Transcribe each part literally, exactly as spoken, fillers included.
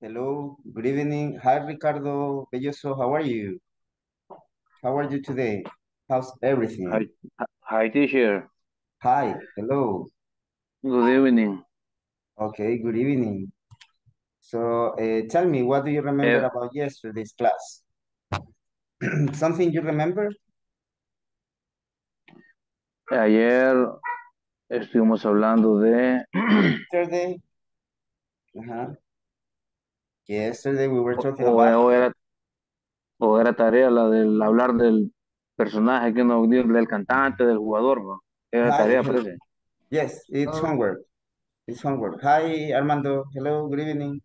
Hello, good evening. Hi, Ricardo Belloso. How are you? How are you today? How's everything? Hi, hi, teacher. Hi, hello. Good evening. Okay, good evening. So, uh, tell me, what do you remember uh, about yesterday's class? Something you remember? Ayer estuvimos hablando de... Yesterday. Uh-huh. Yesterday we were talking o, about... O era, o era tarea la del hablar del personaje que nos dio, del cantante, del jugador, ¿no? Era tarea, parece. Yes, it's oh. homework. It's homework. Hi, Armando. Hello, good evening.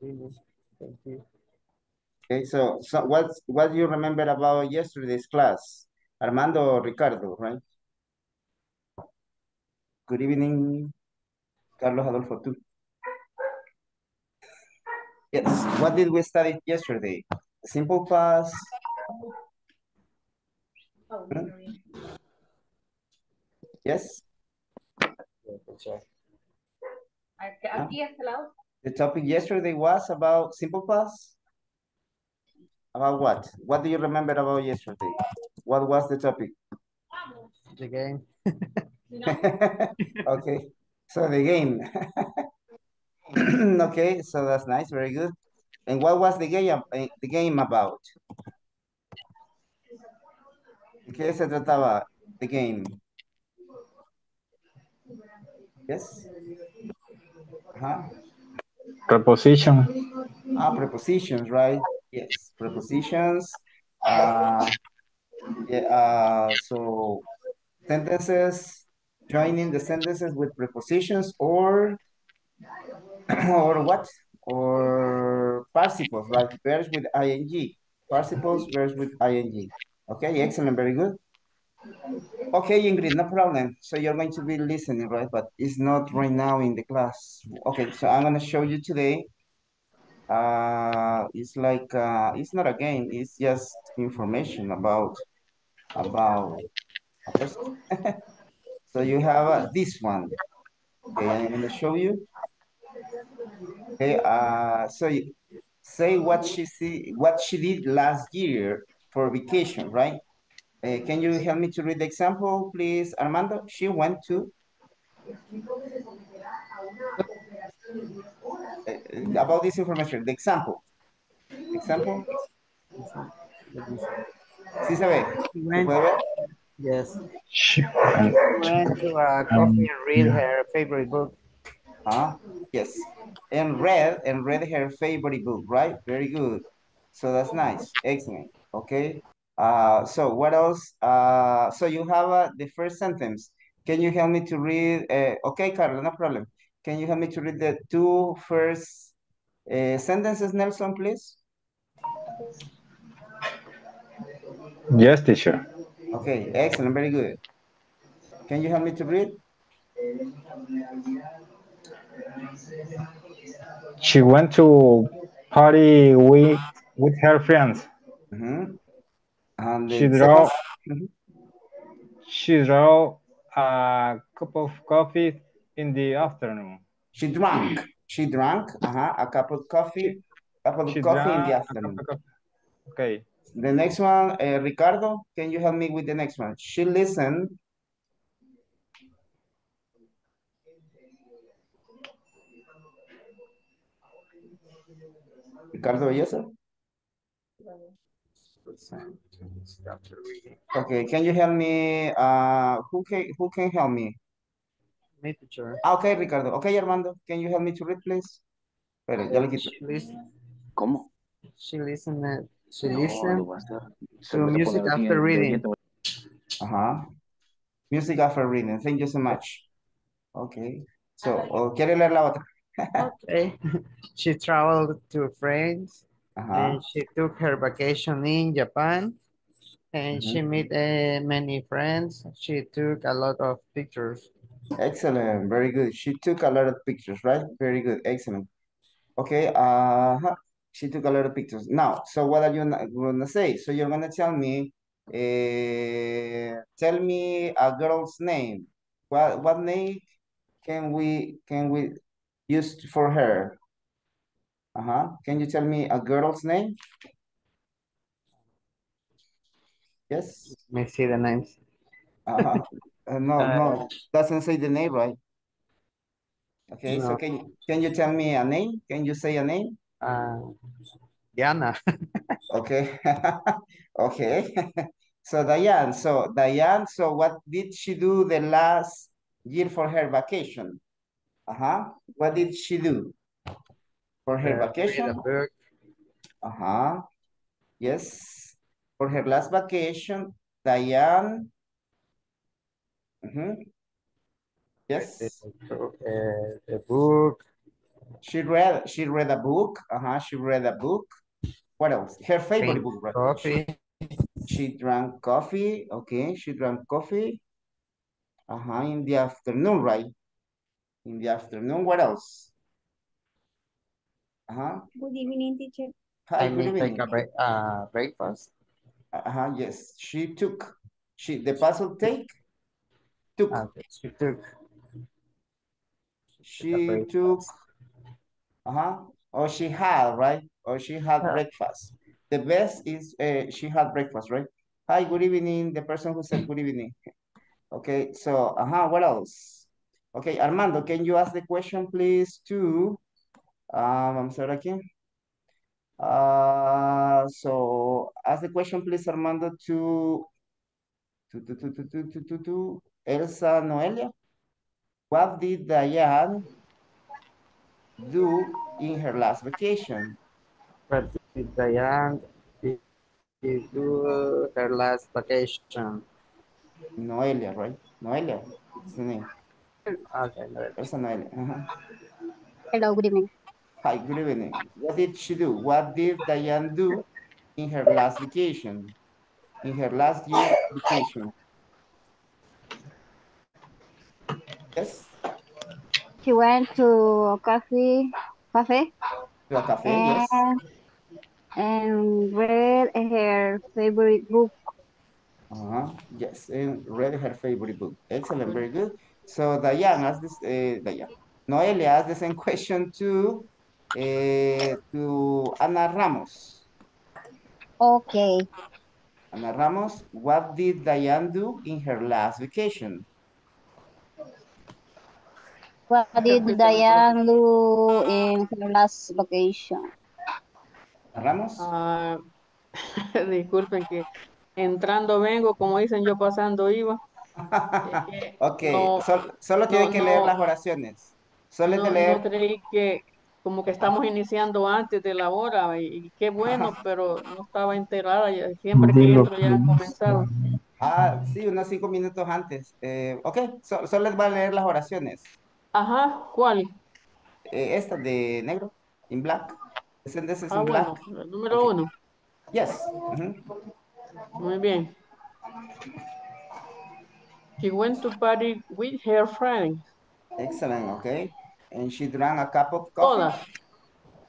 Good evening. Thank you. Okay, so, so what, what do you remember about yesterday's class? Armando, Ricardo, right? Good evening, Carlos Adolfo, too. Yes, what did we study yesterday? Simple past. Oh, hmm? Yes? The topic yesterday was about simple past. About what? What do you remember about yesterday? What was the topic? The game. Okay, so the game. Okay, so that's nice, very good. And what was the game, the game about? ¿Qué se trataba the game? Yes. Uh-huh. Preposition. Ah, prepositions, right? Yes, prepositions. Uh, yeah, uh, so sentences, joining the sentences with prepositions or or what? Or participles, like verbs with ing. Participles, verbs with ing. Okay, excellent, very good. Okay, Ingrid, no problem. So you're going to be listening, right? But it's not right now in the class. Okay, so I'm going to show you today. Uh, it's like, uh, it's not a game. It's just information about, about a person. So you have uh, this one. Okay, I'm going to show you. Okay, uh, so you say what she, see, what she did last year for vacation, right? Uh, can you help me to read the example, please, Armando? She went to... Uh, about this information, the example. Example? ¿Sí se ve? ¿Se puede ver? Yes. She went to a coffee and read her favorite book. Ah, yes. And read, and read her favorite book, right? Very good. So that's nice. Excellent. Okay. Uh, so what else? Uh, so you have uh, the first sentence. Can you help me to read? Uh, okay, Carla, no problem. Can you help me to read the two first uh, sentences, Nelson, please? Yes, teacher. Okay, excellent, very good. Can you help me to read? She went to party with, with her friends. Mm-hmm. And she draw, mm-hmm. she draw a cup of coffee in the afternoon. She drank, she drank uh-huh, a cup of coffee, cup of she coffee in the afternoon. Okay. The next one, uh, Ricardo, can you help me with the next one? She listened. Ricardo, yes, sir? Okay, can you help me? Uh, who can who can help me? Me, teacher. Okay, Ricardo. Okay, Armando. Can you help me to read, please? Pero, ya le quito. ¿Cómo? She listened. Uh, she listened to music after reading. Uh huh. Music after reading. Thank you so much. Okay. So, oh, ¿quiere leer la otra? Okay. She traveled to France. Uh-huh. And she took her vacation in Japan, and mm-hmm. she met uh, many friends. She took a lot of pictures. Excellent, very good. She took a lot of pictures, right? Very good, excellent. Okay, uh-huh. She took a lot of pictures. Now, so what are you gonna say? So you're gonna tell me, uh, tell me a girl's name. What what name can we can we use for her? Uh-huh. Can you tell me a girl's name? Yes. Let me see the names. Uh-huh. uh, no, uh, no, doesn't say the name, right? Okay, no. So can can you tell me a name? Can you say a name? Uh, Diana. Okay. Okay. So Diane. So Diane. So what did she do the last year for her vacation? Uh huh. What did she do for her uh, vacation? Uh huh. Yes. For her last vacation, Diane. Mm-hmm. Yes. Uh, the book. She read. She read a book. Uh huh. She read a book. What else? Her favorite book. Right? Coffee. She drank coffee. Okay, she drank coffee. Uh-huh, in the afternoon, right? In the afternoon, what else? Uh-huh. Good evening, teacher. Hi, good evening. Take a break, uh, breakfast. Uh-huh, yes. She took, she, the puzzle take, took. Okay. She took. She took, uh-huh, or she had, right? Or she had yeah. breakfast. The best is uh, she had breakfast, right? Hi, good evening. The person who said good evening. Okay, so, uh-huh, what else? Okay, Armando, can you ask the question, please, to, um, I'm sorry, again. Uh, so, ask the question, please, Armando, to, to, to, to, to, to, to, to, to Elsa Noelia. What did Diane do in her last vacation? Right. Diane did do her last vacation. Noelia, right? Noelia, it's the name. Okay, Noelia. Uh-huh. Hello, good evening. Hi, good evening. What did she do? What did Diane do in her last vacation? In her last year vacation? Yes? She went to a coffee, cafe. To a cafe, and... yes. And read her favorite book. Uh-huh. Yes, and read her favorite book. Excellent, very good. So Diane asked this, uh, Diane. Noelia asked the same question to, uh, to Ana Ramos. Okay. Ana Ramos, what did Diane do in her last vacation? What did Diane do in her last vacation? Ramos. Uh, disculpen que entrando vengo, como dicen yo pasando iba. Ok, no, Sol, solo tienen no, que leer no, las oraciones. Solo no, leer. Yo creí que como que estamos iniciando antes de la hora y, y qué bueno, pero no estaba enterada. Siempre que entro ya han comenzado. Ah, sí, unos cinco minutos antes. Eh, ok, solo so les va a leer las oraciones. Ajá, ¿cuál? Eh, esta de negro, in black. This is ah, in black. Bueno, el número okay. uno. Yes. Mm-hmm. Muy bien. She went to party with her friends. Excellent, okay. And she drank a cup of coffee. Hola.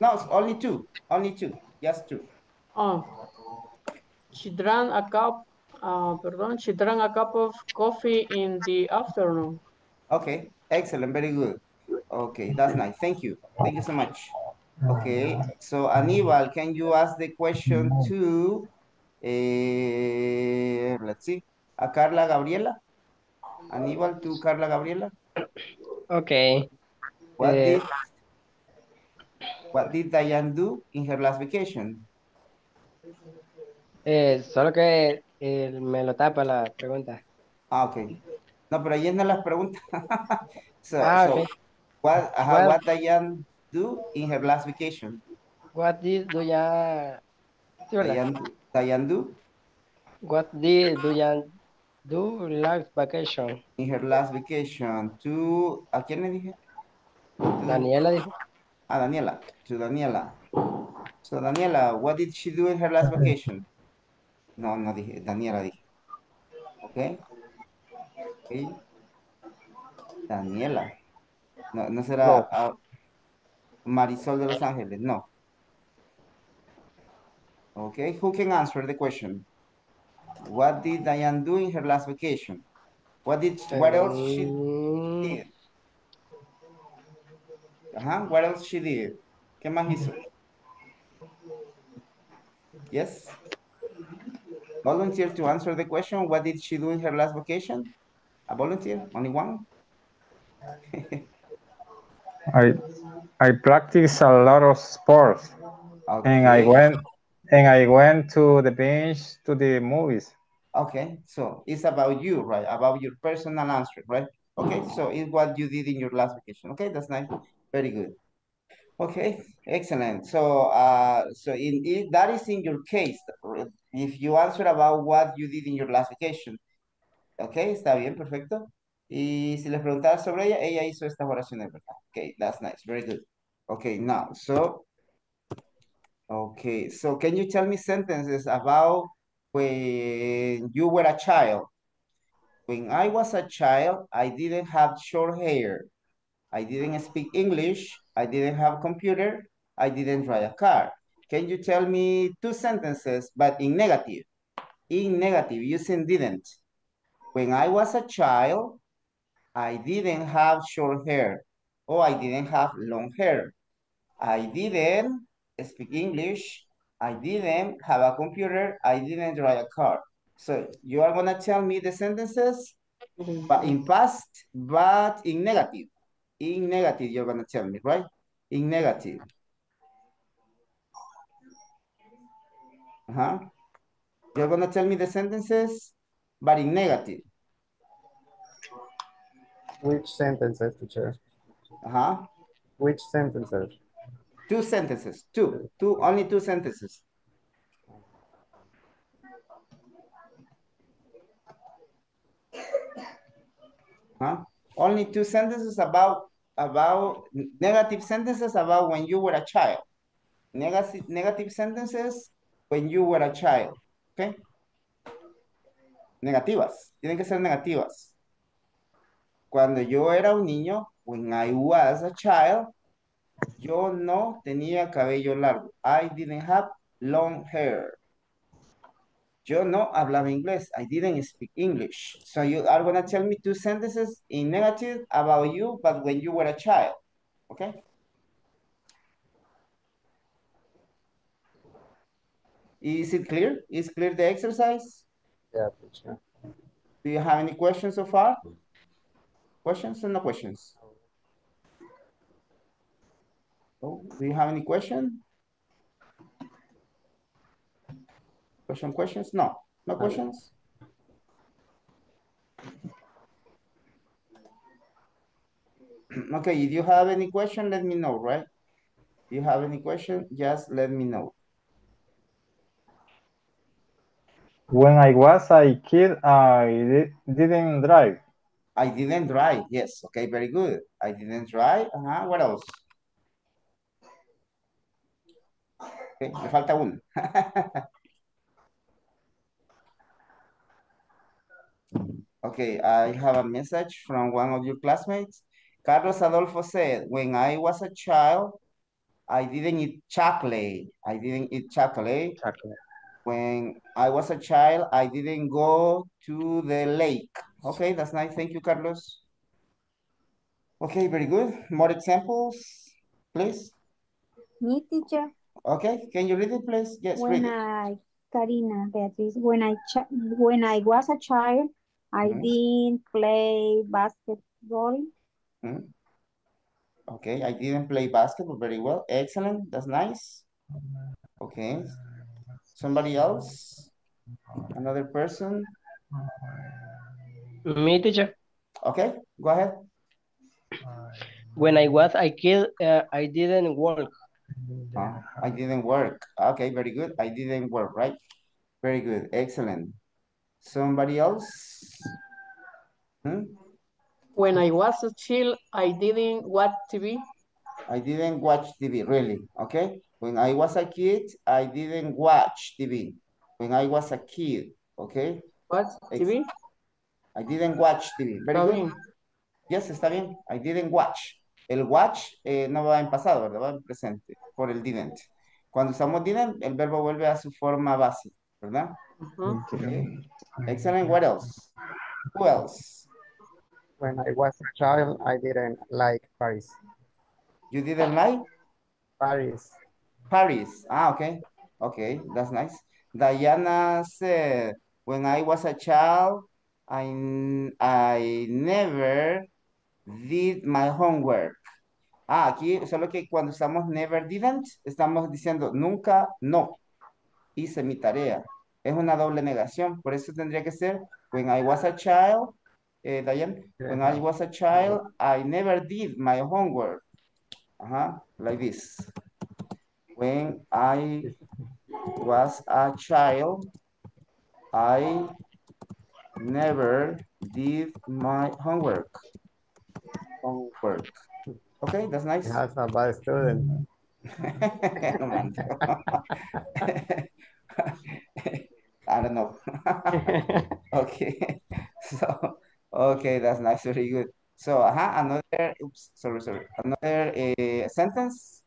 No, it's only two. Only two. Yes, two. Oh. She drank a cup, uh, perdón, she drank a cup of coffee in the afternoon. Okay, excellent, very good. Okay, that's nice. Thank you. Thank you so much. Okay, so Aníbal, can you ask the question to, eh, let's see, a Carla Gabriela? Aníbal to Carla Gabriela? Okay. What, uh, did, what did Diane do in her last vacation? Eh, solo que eh, me lo tapa la pregunta. Ah, okay. No, pero ahí no las preguntas. so, ah, okay. So, what, uh, well, what Diane... do in her last vacation? What did Diane do? Diane do? What did Diane do last vacation? In her last vacation, to... ¿A quién le dije? Daniela dijo. Ah, Daniela. To Daniela. So, Daniela, what did she do in her last vacation? No, no dije. Daniela dije. Okay. Okay. Daniela. No, no será... No. A, Marisol de Los Ángeles, no. Okay, who can answer the question? What did Diane do in her last vacation? What did, what else she did? Ajá, what else she did? ¿Qué más hizo? Yes. Volunteer to answer the question. What did she do in her last vacation? A volunteer, only one. I I practice a lot of sports, okay. and I went and I went to the beach, to the movies. Okay, so it's about you, right? About your personal answer, right? Okay, so it's what you did in your last vacation. Okay, that's nice. Very good. Okay, excellent. So, uh, so in, in that is in your case. If you answer about what you did in your last vacation. Okay, está bien, perfecto. Y si les preguntaba sobre ella, ella hizo estas oraciones, ¿verdad? Okay, that's nice. Very good. Okay, now, so, okay, so can you tell me sentences about when you were a child? When I was a child, I didn't have short hair. I didn't speak English. I didn't have a computer. I didn't drive a car. Can you tell me two sentences, but in negative? In negative, using didn't. When I was a child, I didn't have short hair. Oh, I didn't have long hair. I didn't speak English. I didn't have a computer. I didn't drive a car. So you are gonna tell me the sentences, but in past, but in negative. In negative, you're gonna tell me, right? In negative. Uh-huh. You're gonna tell me the sentences, but in negative. Which sentences, teacher? Uh-huh. Which sentences? Two sentences, two, two, only two sentences. Huh? Only two sentences about about negative sentences about when you were a child. Negative negative sentences when you were a child. Okay. Negativas. Tienen que ser negativas. Cuando yo era un niño, when I was a child, yo no tenía cabello largo. I didn't have long hair. Yo no hablaba inglés. I didn't speak English. So you are going to tell me two sentences in negative about you, but when you were a child. Okay? Is it clear? Is clear the exercise? Yeah, sure. Do you have any questions so far? Questions or no questions? Oh, do you have any question? Question, questions? No, no questions. Okay, if you have any question, let me know, right? If you have any question, just let me know. When I was a kid, I didn't drive. I didn't drive, yes. Okay, very good. I didn't drive. Uh-huh. What else? Okay, me falta uno. Okay, I have a message from one of your classmates. Carlos Adolfo said, when I was a child, I didn't eat chocolate. I didn't eat chocolate. chocolate. When I was a child, I didn't go to the lake. Okay, that's nice. Thank you, Carlos. Okay, very good. More examples, please. Me, teacher. Okay, can you read it, please? Yes, when read it. I, Karina Beatriz, when I, when I was a child, I mm-hmm. didn't play basketball. Mm-hmm. Okay, I didn't play basketball. Very well. Excellent. That's nice. Okay. Somebody else? Another person? Me, teacher. Okay, go ahead. When I was a kid, uh, I didn't work. Oh, I didn't work. Okay, very good. I didn't work, right? Very good. Excellent. Somebody else? Hmm? When I was a child, I didn't watch T V. I didn't watch T V, really. Okay. When I was a kid, I didn't watch T V. When I was a kid, okay. What? T V? I didn't watch T V. Very está good. Bien. Yes, está bien. I didn't watch. El watch eh, no va en pasado, ¿verdad? Va en presente, por el didn't. Cuando usamos didn't, el verbo vuelve a su forma base, ¿verdad? Uh-huh. Okay. Excellent. What else? Who else? When I was a child, I didn't like Paris. You didn't like? Paris. Paris. Ah, okay. Okay, that's nice. Diana said, when I was a child, I, I never did my homework. Ah, aquí solo que cuando estamos never didn't, estamos diciendo nunca no hice mi tarea. Es una doble negación, por eso tendría que ser when I was a child, eh, Diane, when I was a child, I never did my homework. Ajá, like this. When I was a child, I never did my homework. Homework. Okay, that's nice. That's a bad student. I don't know. Okay. So, okay, that's nice. Very good. So, uh-huh, another, oops, sorry, sorry. Another uh, sentence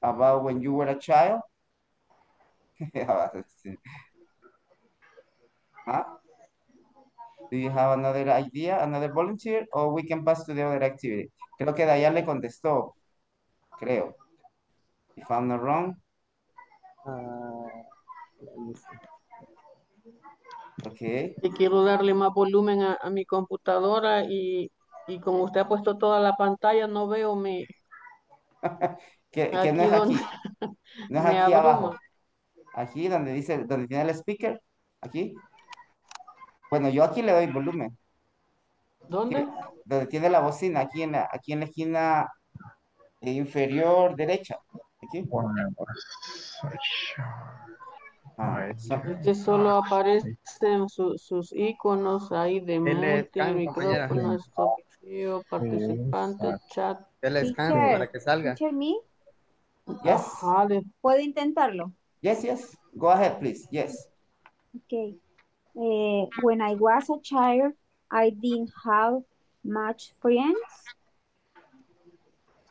about when you were a child. Huh? Do you have another idea, another volunteer, or we can pass to the other activity? Creo que Dayan le contestó. Creo. If I'm not wrong. Uh, ok. Y quiero darle más volumen a, a mi computadora y, y como usted ha puesto toda la pantalla, no veo mi... que, que no es aquí. No es aquí abajo. Aquí donde dice, donde tiene el speaker. Aquí. Bueno, yo aquí le doy volumen. ¿Dónde? Aquí, donde tiene la bocina, aquí en la, aquí en la esquina inferior derecha. Aquí. Ah, este solo aparecen su, sus iconos ahí de mute, micrófono, stop, participante, chat. Dele escándalo para que salga. Yes. ¿Puedo intentarlo? Yes, yes. Go ahead, please. Yes. Okay. Uh, when I was a child, I didn't have much friends.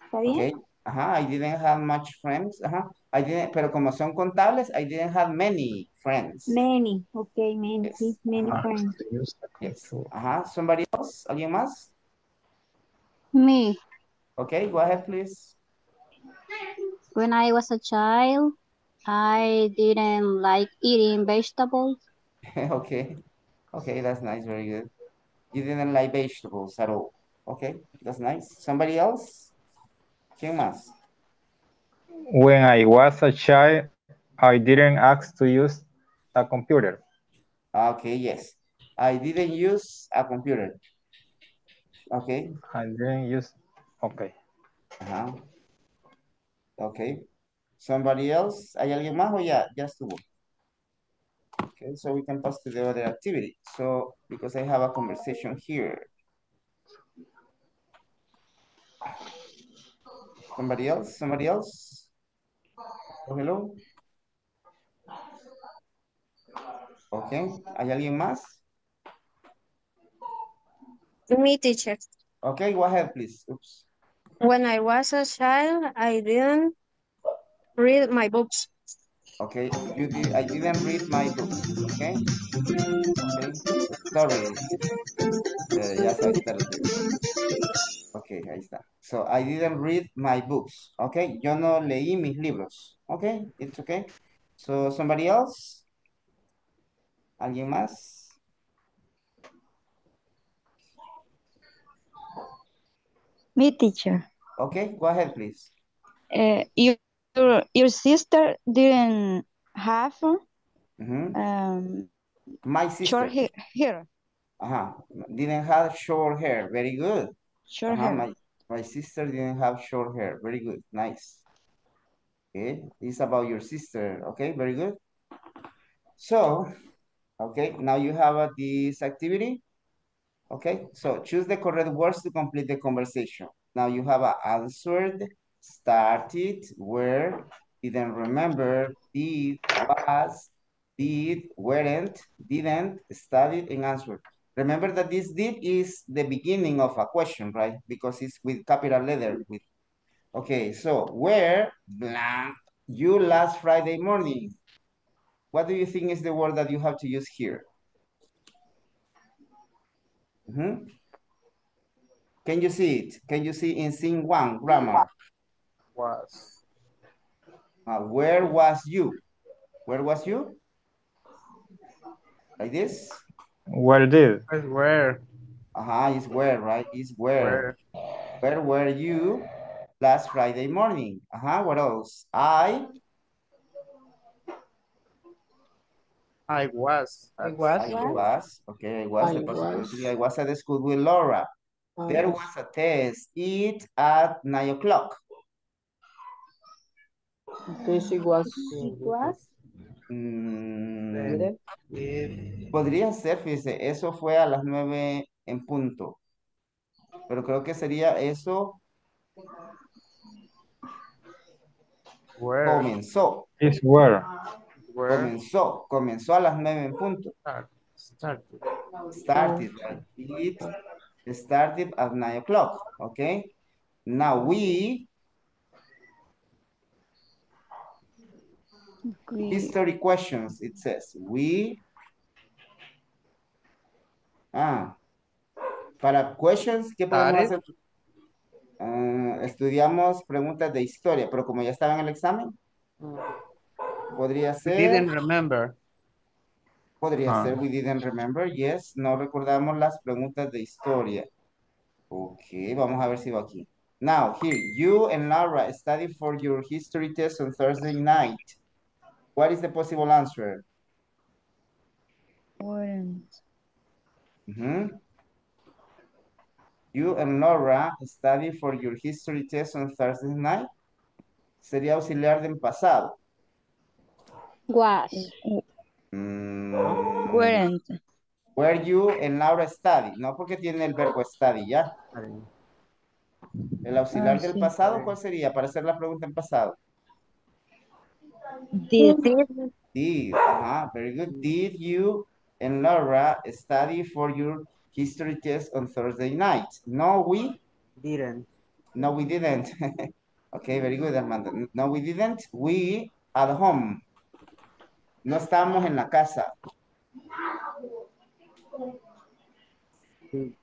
¿Está bien? Okay. Ajá, I didn't have much friends. Ajá. I didn't, pero como son contables, I didn't have many friends. Many, okay, many, yes. Many ah, friends. Yes. Ajá, somebody else, alguien más? Me. Okay, go ahead, please. When I was a child, I didn't like eating vegetables. Okay, okay, that's nice, very good. You didn't like vegetables at all. Okay, that's nice. Somebody else? ¿Quién más? When I was a child, I didn't ask to use a computer. Okay, yes. I didn't use a computer. Okay. I didn't use, okay. Uh-huh. Okay. Somebody else? ¿Hay alguien más o ya, ya estuvo? Okay, so we can pass to the other activity. So, because I have a conversation here. Somebody else? Somebody else? Oh, hello? Okay, ¿hay alguien más? Me, teacher. Okay, go ahead, please. Oops. When I was a child, I didn't read my books. Okay, you did, I didn't read my books, okay? Okay, sorry. Uh, ya sabes, okay, ahí está. So, I didn't read my books, okay? Yo no leí mis libros, okay? It's okay. So, somebody else? ¿Alguien más? Me, teacher. Okay, go ahead, please. Uh, you... Your, your sister didn't have mm-hmm. um, my sister. Short hair. hair. Uh-huh. Didn't have short hair. Very good. Short uh-huh. hair. My, my sister didn't have short hair. Very good. Nice. Okay. It's about your sister. Okay. Very good. So, okay. Now you have uh, this activity. Okay. So choose the correct words to complete the conversation. Now you have uh, answered. Started, were, didn't remember, did, was, did, weren't, didn't, studied, and answered. Remember that this did is the beginning of a question, right? Because it's with capital letter. With okay, so where blank you last Friday morning? What do you think is the word that you have to use here? Mm-hmm. Can you see it? Can you see in scene one, grammar? Was. Uh, where was you? Where was you? Like this? Where did? Where? Uh-huh, it's where, right? It's where. Where, where were you last Friday morning? Uh-huh, what else? I... I was. I was. I was. Okay, I was. I was, I was at the school with Laura. I there was. was a test. It at nine o'clock. Okay, she was. She was. Mm, podría ser, fíjese, eso fue a las nueve en punto. Pero creo que sería eso. Where? Comenzó. It's where. Where? Comenzó, comenzó a las nueve en punto. Start, started. Started. It started at nine o'clock. Okay. Now we. Okay. History questions. It says we. Ah. Para questions, ¿qué podemos hacer? Uh, estudiamos preguntas de historia, pero como ya estaba en el examen. Mm. Podría ser. We didn't remember. Podría ah. ser, we didn't remember, yes. No recordamos las preguntas de historia. Ok, vamos a ver si va aquí. Now, here, you and Laura study for your history test on Thursday night. What is the possible answer? Weren't. Mm-hmm. You and Laura study for your history test on Thursday night. Sería auxiliar del pasado. Was. Mm. Weren't. Were you and Laura study? No, porque tiene el verbo study, ¿ya? El auxiliar oh, del sí. pasado, ¿cuál sería? Para hacer la pregunta en pasado. Did. Did. Ajá, very good. Did you and Laura study for your history test on Thursday night? No, we didn't. No, we didn't. Okay, very good, Armando. No, we didn't. We at home. No estábamos en la casa.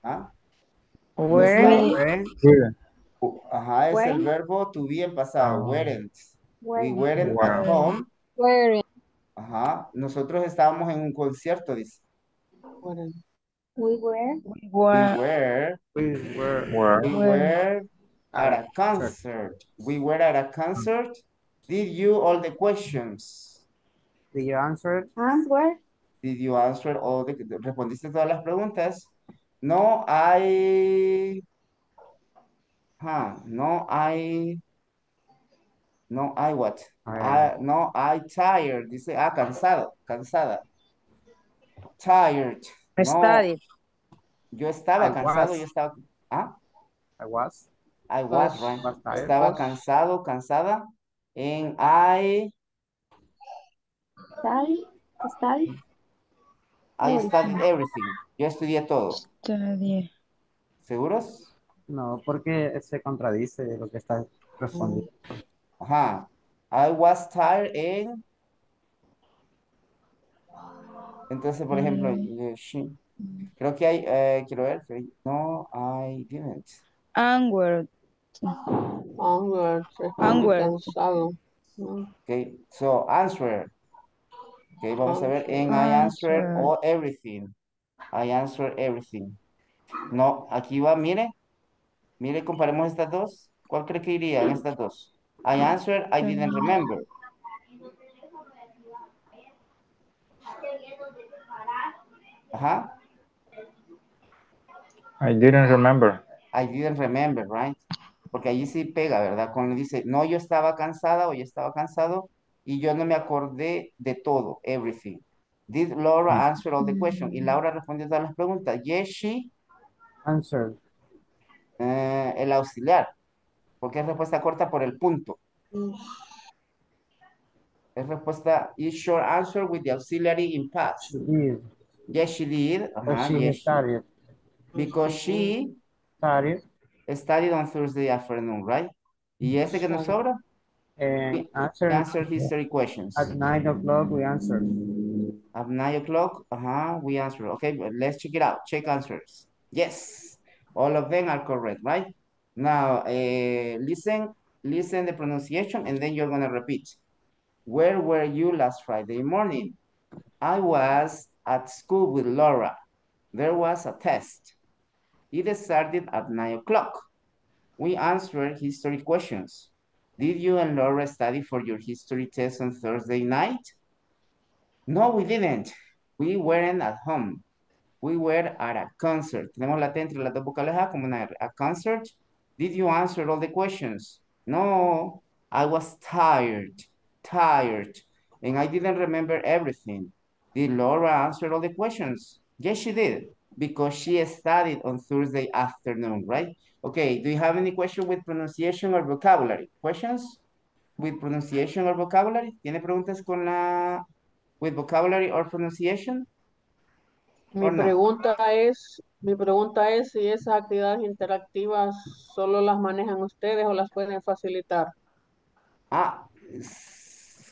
¿Ah? Were. Ajá, es el verbo to be en pasado. Weren't. We weren't at home. Ajá, nosotros estábamos en un concierto, dice. We were. We were. We were. We were at a concert. We were at a concert. Did you all the questions? Did you answer? Answer. Did you answer all the... ¿Respondiste todas las preguntas? No, I... Huh. No, I... No, I what? I... I... No, I tired. Dice, ah, cansado, cansada. Tired. I no. studied. Yo estaba I cansado, was. yo estaba... ¿Ah? I was. I was, was right. Was estaba was. cansado, cansada. And I... Study, study. I studied everything. Yo estudié todo. Estudié. ¿Seguros? No, porque se contradice lo que está respondiendo. Ajá. I was tired and... Entonces, por ejemplo, mm. she... creo que hay, eh, quiero ver, no, I didn't. Onward. Onward. Onward. Ok, so answer. Ok, vamos a ver. And I answered all everything. I answered everything. No, aquí va, mire. Mire, comparemos estas dos. ¿Cuál cree que iría en estas dos? I answered, I didn't remember. Ajá. I didn't remember. I didn't remember, right? Porque allí sí pega, ¿verdad? Cuando dice, no, yo estaba cansada o yo estaba cansado. Y yo no me acordé de todo, everything. Did Laura answer all the questions? Y Laura respondió todas las preguntas. Yes, she answered. Eh, el auxiliar. Porque es respuesta corta por el punto. Es respuesta, is short answer with the auxiliary in past. She did. Yes, she did. Uh-huh. She yes, started. She. Because she started. Studied on Thursday afternoon, right? Y ese que nos sobra. And answer, answer history questions. At nine o'clock, we answered. At nine o'clock, uh-huh, we answered. Okay, but let's check it out. Check answers. Yes. All of them are correct, right? Now, uh, listen, listen the pronunciation, and then you're going to repeat. Where were you last Friday morning? I was at school with Laura. There was a test. It started at nine o'clock. We answered history questions. Did you and Laura study for your history test on Thursday night? No, we didn't. We weren't at home. We were at a concert. Tenemos la T entre las dos vocales A como una R. A concert. Did you answer all the questions? No, I was tired, tired. And I didn't remember everything. Did Laura answer all the questions? Yes, she did. Because she studied on Thursday afternoon, right? Okay, do you have any question with pronunciation or vocabulary? Questions with pronunciation or vocabulary? ¿Tiene preguntas con la... with vocabulary or pronunciation? Mi pregunta no? es, mi pregunta es si esas actividades interactivas solo las manejan ustedes o las pueden facilitar. Ah,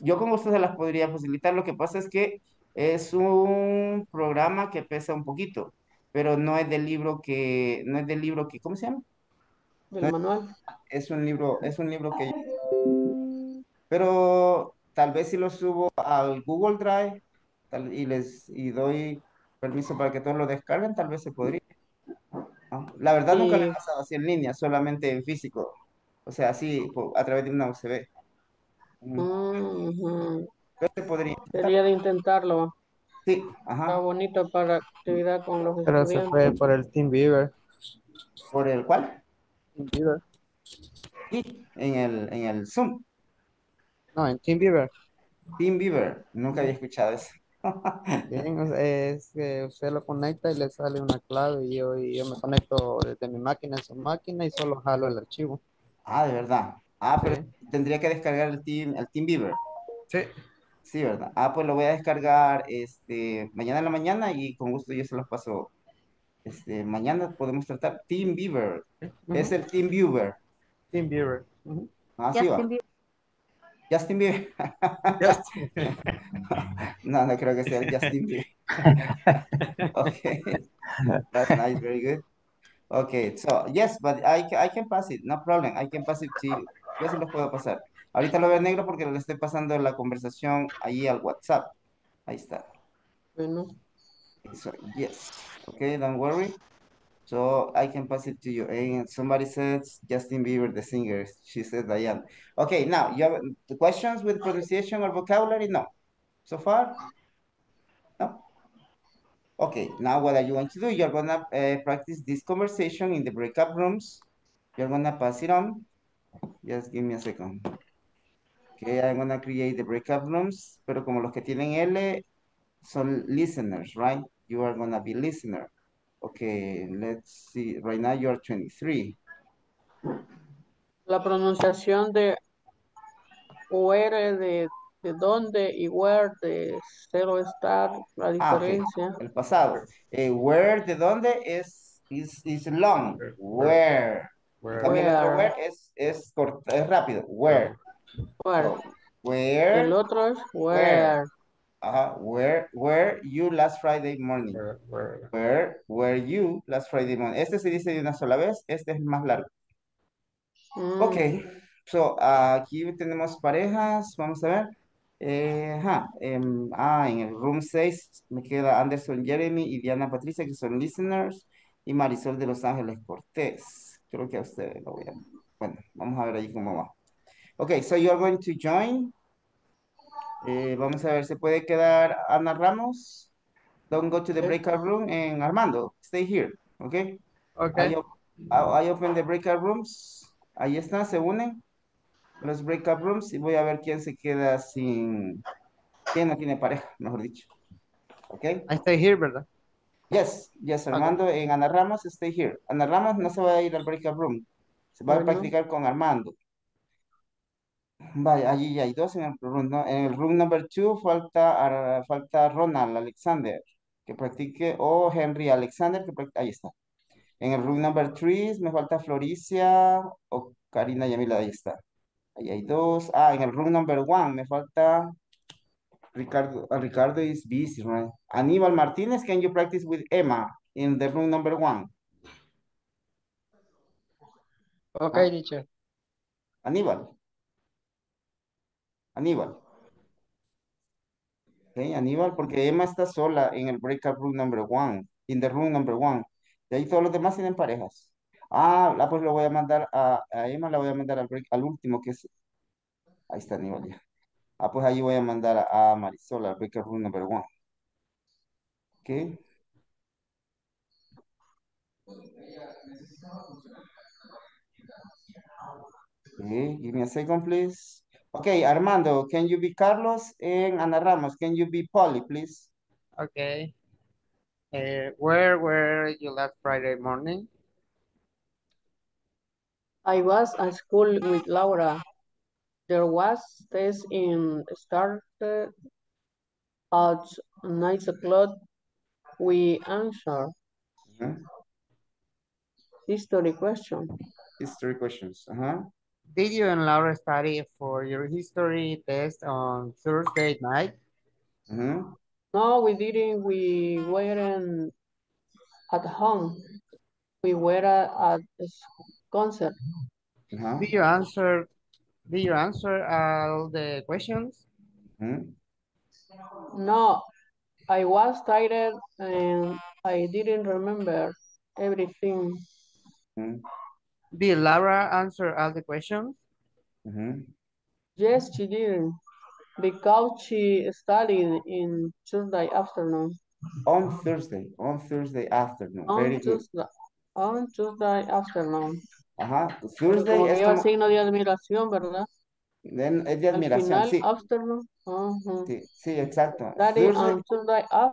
yo con ustedes las podría facilitar. Lo que pasa es que es un programa que pesa un poquito, pero no es del libro que, no es del libro que, ¿cómo se llama? Del no manual. Es, es un libro, es un libro que, pero tal vez si lo subo al Google Drive tal, y les y doy permiso para que todos lo descarguen, tal vez se podría. Ah, la verdad sí. Nunca lo he pasado así en línea, solamente en físico, o sea, así a través de una U C B. Mm-hmm. Podría Sería de intentarlo. Sí, ajá. Está bonito para actividad con los Pero estudiantes. Pero se fue por el TeamViewer. ¿Por el cuál? TeamViewer. Sí, en el, en el Zoom. No, en TeamViewer. TeamViewer, nunca había escuchado eso. Bien, es que usted lo conecta y le sale una clave y yo, y yo me conecto desde mi máquina a su máquina y solo jalo el archivo. Ah, de verdad. Ah, pero sí. Tendría que descargar el team, el TeamViewer. Sí. Sí, ¿verdad? Ah, pues lo voy a descargar este, mañana en la mañana y con gusto yo se los paso. Este, mañana podemos tratar TeamViewer. Uh-huh. Es el TeamViewer. TeamViewer. Uh-huh. Ah, sí va. Be Justin Bieber. Justin. No, no creo que sea el Justin Bieber. Okay. That's nice, very good. Okay, so, yes, but I, I can pass it. No problem, I can pass it to you. Yo se los puedo pasar. Ahorita lo veo negro porque le estoy pasando la conversación ahí al WhatsApp. Ahí está. Bueno. So, yes. Okay, don't worry. So I can pass it to you. And somebody says Justin Bieber, the singer. She says Diane. Okay, now you have the questions with pronunciation or vocabulary? No. So far? No. Okay, now what are you going to do? You're going to uh, practice this conversation in the breakout rooms. You're going to pass it on. Just give me a second. Okay, I'm going to create the breakout rooms, pero como los que tienen L son listeners, right? You are going to be listener. Okay, let's see. Right now you are twenty-three. La pronunciación de O R de, de dónde y where de cero estar, la diferencia. Ah, okay. El pasado. Eh, where de dónde es is, is long. Where. Where. También where. Where es, es, corta, es rápido. Where. Where. So, where. El otro es where. Where. Uh-huh. Where were you last Friday morning? Where, where. Where were you last Friday morning? Este se dice de una sola vez. Este es el más largo. Mm. Ok. So, uh, aquí tenemos parejas. Vamos a ver. Eh, ajá. Um, ah, en el room seis me queda Anderson Jeremy y Diana Patricia, que son listeners. Y Marisol de Los Ángeles Cortés. Creo que a ustedes lo voy a... Bueno, vamos a ver ahí cómo va. Ok, so you're going to join. Eh, vamos a ver, ¿se puede quedar Ana Ramos? Don't go to the breakout room. And Armando, stay here, ¿ok? Ok. I, op I open the breakout rooms. Ahí están, se unen los breakout rooms y voy a ver quién se queda sin... quién no tiene pareja, mejor dicho. ¿Ok? I stay here, ¿verdad? Yes, yes, Armando. Okay. En Ana Ramos, stay here. Ana Ramos no se va a ir al breakout room. Se va bueno. a practicar con Armando. Vale, allí hay dos en el room, ¿no? En el room number two falta, uh, falta Ronald Alexander, que practique, o Henry Alexander, que practique, ahí está. En el room number three me falta Floricia o Karina Yamilet, ahí está. Ahí hay dos. Ah, en el room number one me falta Ricardo, uh, Ricardo is busy, right? Aníbal Martínez, can you practice with Emma in the room number one? Ok, ah. teacher. Aníbal. Aníbal. Okay, Aníbal, porque Emma está sola en el breakout room number one. In the room number one. De ahí todos los demás tienen parejas. Ah, ah, pues lo voy a mandar a, a Emma, la voy a mandar al, break, al último que es. Ahí está Aníbal ya. Ah, pues ahí voy a mandar a, a Marisol al breakout room number one. Ok. Okay, give me a second, please. Okay, Armando, can you be Carlos? And Ana Ramos, can you be Polly, please? Okay. Uh, where were you last Friday morning? I was at school with Laura. There was test in started at nine o'clock. We answered uh-huh. history question. History questions. Uh huh. Did you and Laura study for your history test on Thursday night? Mm-hmm. No, we didn't. We weren't at home. We were at a concert. Uh-huh. Did you answer? Did you answer all the questions? Mm-hmm. No, I was tired and I didn't remember everything. Mm-hmm. Did Laura answer all the questions? Mm-hmm. Yes, she did, because she studied in Thursday afternoon. On Thursday, on Thursday afternoon. On Very Tuesday, good. On Tuesday afternoon. Ajá, Thursday. Como es como... signo de admiración, ¿verdad? Then, es de admiración, Al final, sí. Afternoon. Uh-huh. Sí, sí, exacto. Thursday, on Tuesday af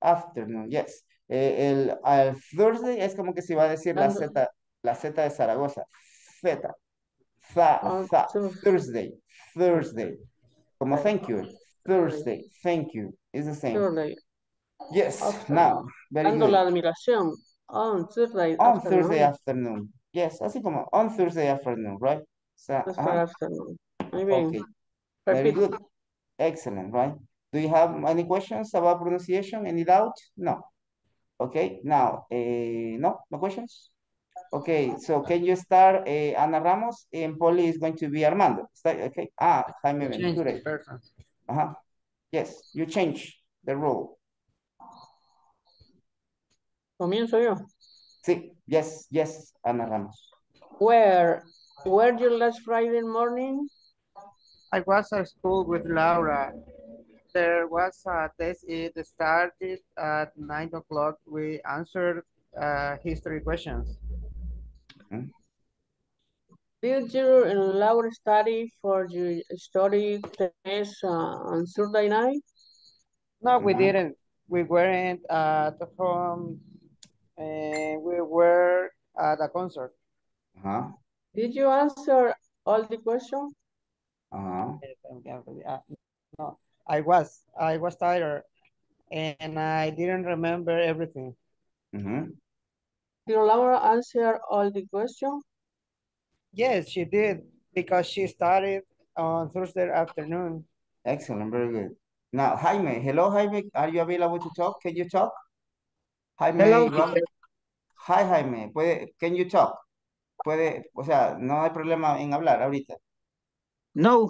afternoon, yes. Eh, el, el Thursday es como que se va a decir la Z. La Z de Zaragoza, Z, Za, Za, Thursday, Thursday, como thank you, Thursday, thank you, it's the same. Thursday. Yes, afternoon. Now, very Ando good. La admiración, on Thursday On afternoon. Thursday afternoon, yes, así como on Thursday afternoon, right? So, uh -huh. afternoon. Muy bien. Okay. Very good, excellent, right? Do you have any questions about pronunciation, any doubt? No. Okay, now, eh, no, no questions? Okay, so can you start uh, Ana Ramos and Polly is going to be Armando. Start, okay. Ah, Jaime Ventura. Uh huh. Yes, you change the role. Comienzo yo. Sí. Yes, yes, Ana Ramos. Where were you last Friday morning? I was at school with Laura. There was a test. It started at nine o'clock. We answered uh, history questions. Did you and Laura study for your story test uh, on Thursday night? No, we didn't. We weren't at the home. Uh, we were at a concert. Uh-huh. Did you answer all the questions? Uh-huh. No, I was. I was tired, and I didn't remember everything. Uh-huh. Did Laura answer all the questions? Yes, she did, because she started on Thursday afternoon. Excellent, very good. Now, Jaime, hello, Jaime. Are you available to talk? Can you talk? Jaime. Hello, hi, Jaime. ¿Puede, can you talk? Puede, o sea, no hay problema en hablar ahorita. No.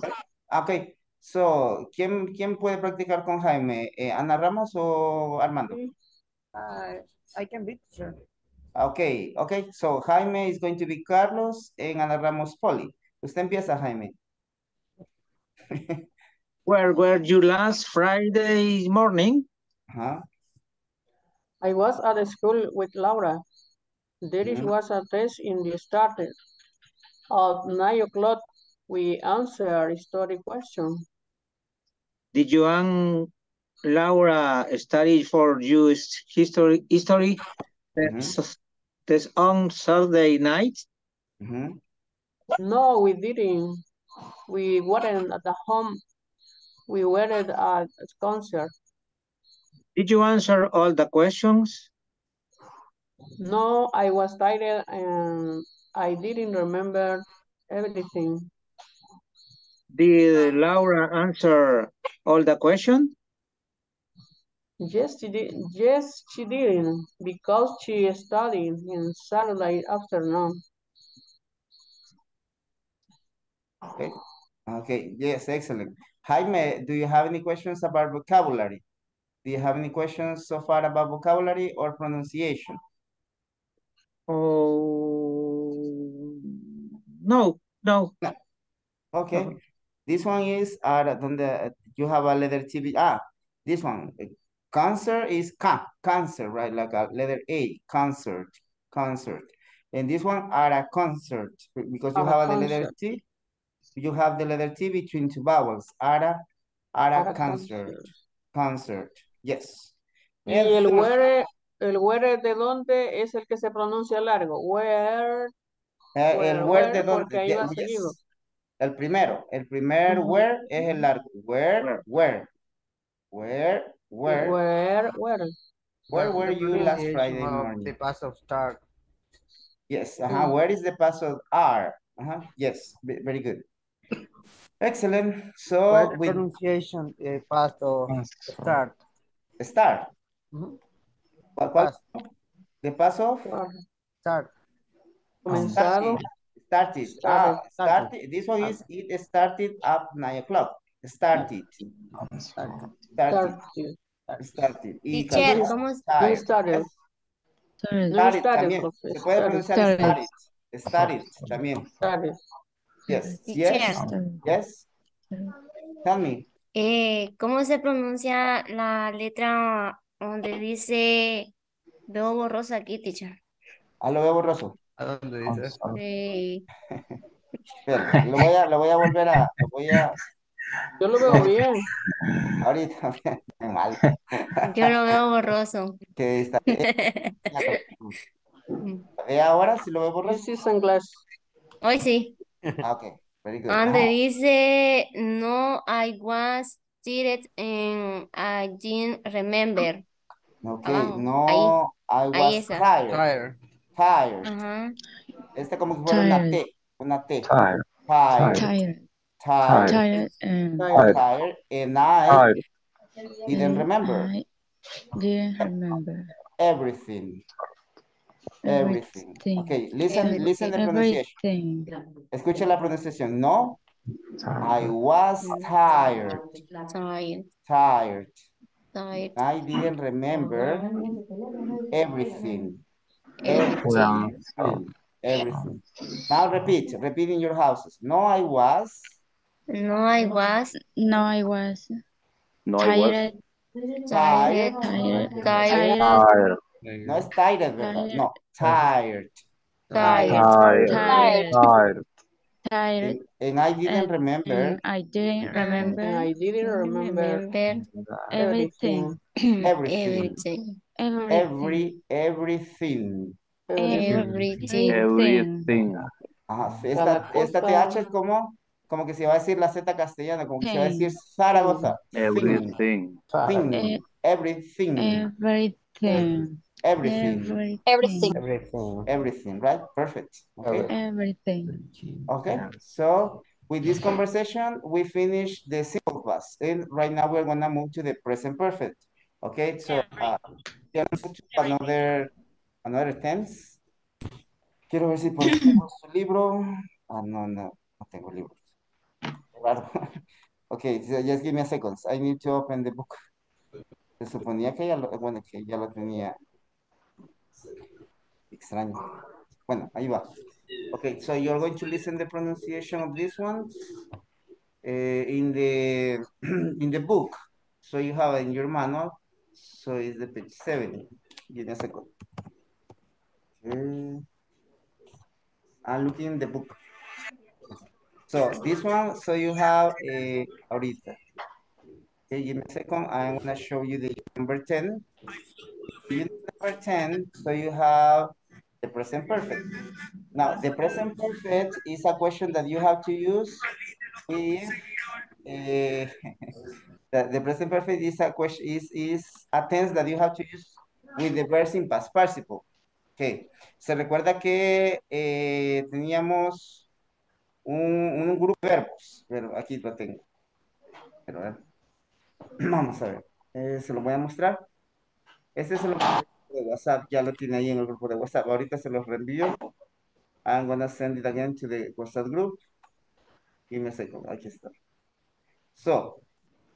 Okay. So, ¿quién, quién puede practicar con Jaime? Eh, ¿Ana Ramos o Armando? Uh, I can be, sure. Okay, okay, so Jaime is going to be Carlos and Ana Ramos Poli. Usted empieza, Jaime. Where were you last Friday morning? Uh-huh. I was at school with Laura. There mm-hmm. was a test in the started. At nine o'clock, we answered a story question. Did you and Laura study for your history? history? Mm-hmm. This on Saturday night? Mm-hmm. No, we didn't. We weren't at the home. We were at a concert. Did you answer all the questions? No, I was tired and I didn't remember everything. Did Laura answer all the questions? Yes, she did. Yes, she didn't, because she studied in Saturday afternoon. Okay. Okay. Yes, excellent. Jaime, do you have any questions about vocabulary? Do you have any questions so far about vocabulary or pronunciation? Oh, no, no. no. Okay. No. This one is, uh, donde you have a letter T V. Ah, this one. Concert is ca, concert, right? Like a letter A, concert, concert. And this one are a concert because you have the letter T. You have the letter T between two vowels. Ara, ara concert, concert. Yes. Y el where, el where de dónde es el que se pronuncia largo. Where. El where de dónde. El primero, el primer where es el largo. Where, where, where, where, where, where. Where were you last Friday morning? The past of start. Yes, uh-huh. Where is the past of are? Uh-huh. Yes, very good. Excellent. So with pronunciation, uh, past of start. Start. Mm-hmm. What, what? The past of start. Oh, started. Started. Ah, started. This one is it started at nine o'clock. Started. Started. Started. Started. Started. Started. Started también. Se puede pronunciar started. Started también. Started. Yes. Yes. Yes. Tell me. Eh, ¿Cómo se pronuncia la letra donde dice veo borroso aquí, teacher? Ah, lo veo borroso. ¿A dónde dice eso? Sí. Espera, lo voy a, lo voy a volver a, lo voy a... Yo lo veo bien. Ahorita, mal. Yo lo veo borroso. Que está bien. ¿Y ahora sí lo veo borroso? Sí, sunglasses. Hoy sí. Ok, very good. Donde dice, no, I was tired and I didn't remember. Ok, oh, no, ahí. I was ahí está. Tired. Tired. Uh-huh. Este como si fuera una T. Una T. Tired. Tired. Tired. Tired, tired, and, tired, tired, and I tired. didn't remember. I didn't remember everything. Everything. everything. Okay, listen, everything. listen the pronunciation. Everything. Escucha la pronunciación. No, I was tired. Tired. Tired. tired. I didn't remember everything. Everything. Everything. everything. Now repeat. Repeat in your houses. No, I was. No, I was. No, I was. No, I was. Tired. Tired. Tired. Tired. No es tired, ¿verdad? No. Tired. Tired. Tired. Tired. Tired. And I didn't remember. I didn't remember. I didn't remember. Everything. Everything. Every. Everything. Everything. Everything. Ajá. Esta, esta T H es como... Como que se va a decir la Z castellana, como que hey. se va a decir Zaragoza. Everything. Everything. Everything. Everything. Everything. Everything. Everything. Everything, right? Perfect. Okay. Everything. Okay. So with this conversation, we finish the simple past. And right now we're gonna move to the present perfect. Okay. So uh, another another tense. Quiero ver si ponemos su libro. Ah, no, no, no tengo libro. Okay, so just give me a second. I need to open the book. Se suponía que ya lo, bueno, que ya lo tenía. Extraño. Bueno, ahí va. Okay, so you're going to listen the pronunciation of this one uh, in the in the book. So you have it in your manual. So it's the page seventy. Give me a second. Okay. I'm looking in the book. So this one, so you have a ahorita. Okay, give me a second. I'm gonna show you the number ten. Number ten. So you have the present perfect. Now the present perfect is a question that you have to use. With, uh, the, the present perfect is a question is is a tense that you have to use with the verbs in past participle. Okay. Se recuerda que eh, teníamos Un, un grupo de verbos, pero aquí lo tengo. Pero a ver. Vamos a ver, eh, se lo voy a mostrar. Este es el grupo de WhatsApp, ya lo tiene ahí en el grupo de WhatsApp. Ahorita se los reenvío. I'm gonna send it again to the WhatsApp group. Give me a second. Aquí está. So,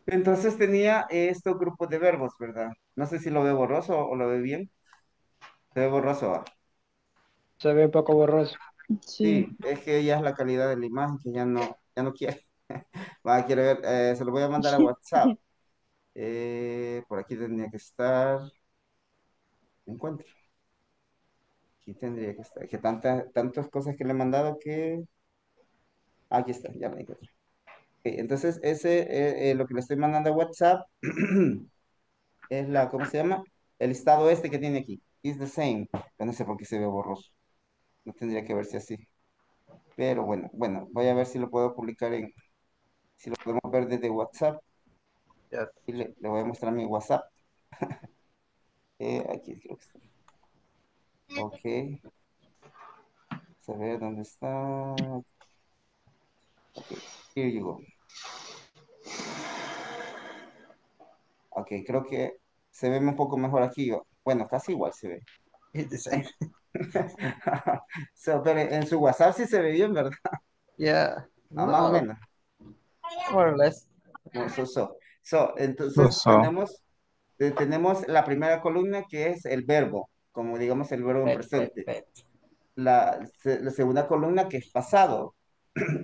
entonces tenía estos grupos de verbos, ¿verdad? No sé si lo veo borroso o lo veo bien. Se ve borroso, ¿va? Se ve un poco borroso. Sí. Sí, es que ya es la calidad de la imagen que ya no, ya no quiere. Va, quiero ver, eh, se lo voy a mandar a WhatsApp. Eh, por aquí tendría que estar. Me encuentro. Aquí tendría que estar. Que tantas, tantas cosas que le he mandado que... Aquí está, ya me encuentro. Okay, entonces, ese, eh, eh, lo que le estoy mandando a WhatsApp es la, ¿cómo se llama? El listado este que tiene aquí. Is the same. No sé por qué se ve borroso. No tendría que verse así. Pero bueno, bueno, voy a ver si lo puedo publicar en... Si lo podemos ver desde WhatsApp. Yes. Y le, le voy a mostrar mi WhatsApp. eh, aquí creo que está. Ok. Vamos a ver dónde está. Ok, here you go. Ok, creo que se ve un poco mejor aquí. Bueno, casi igual se ve. It's the same. So, pero en su WhatsApp sí se ve bien, ¿verdad? Yeah. No, no. Más o menos. More or less. No, so, so. So, entonces so, so. Tenemos, tenemos la primera columna que es el verbo, como digamos el verbo pet, presente. Pet, pet. La, la segunda columna que es pasado.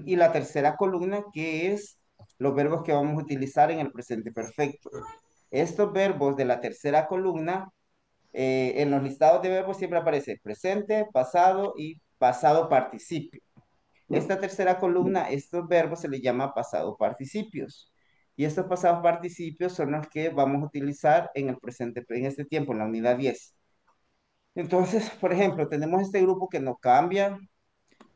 Y la tercera columna que es los verbos que vamos a utilizar en el presente perfecto. Estos verbos de la tercera columna, eh, en los listados de verbos siempre aparece presente, pasado y pasado participio. Esta tercera columna, estos verbos se les llama pasado participios. Y estos pasados participios son los que vamos a utilizar en el presente, en este tiempo, en la unidad diez. Entonces, por ejemplo, tenemos este grupo que no cambia.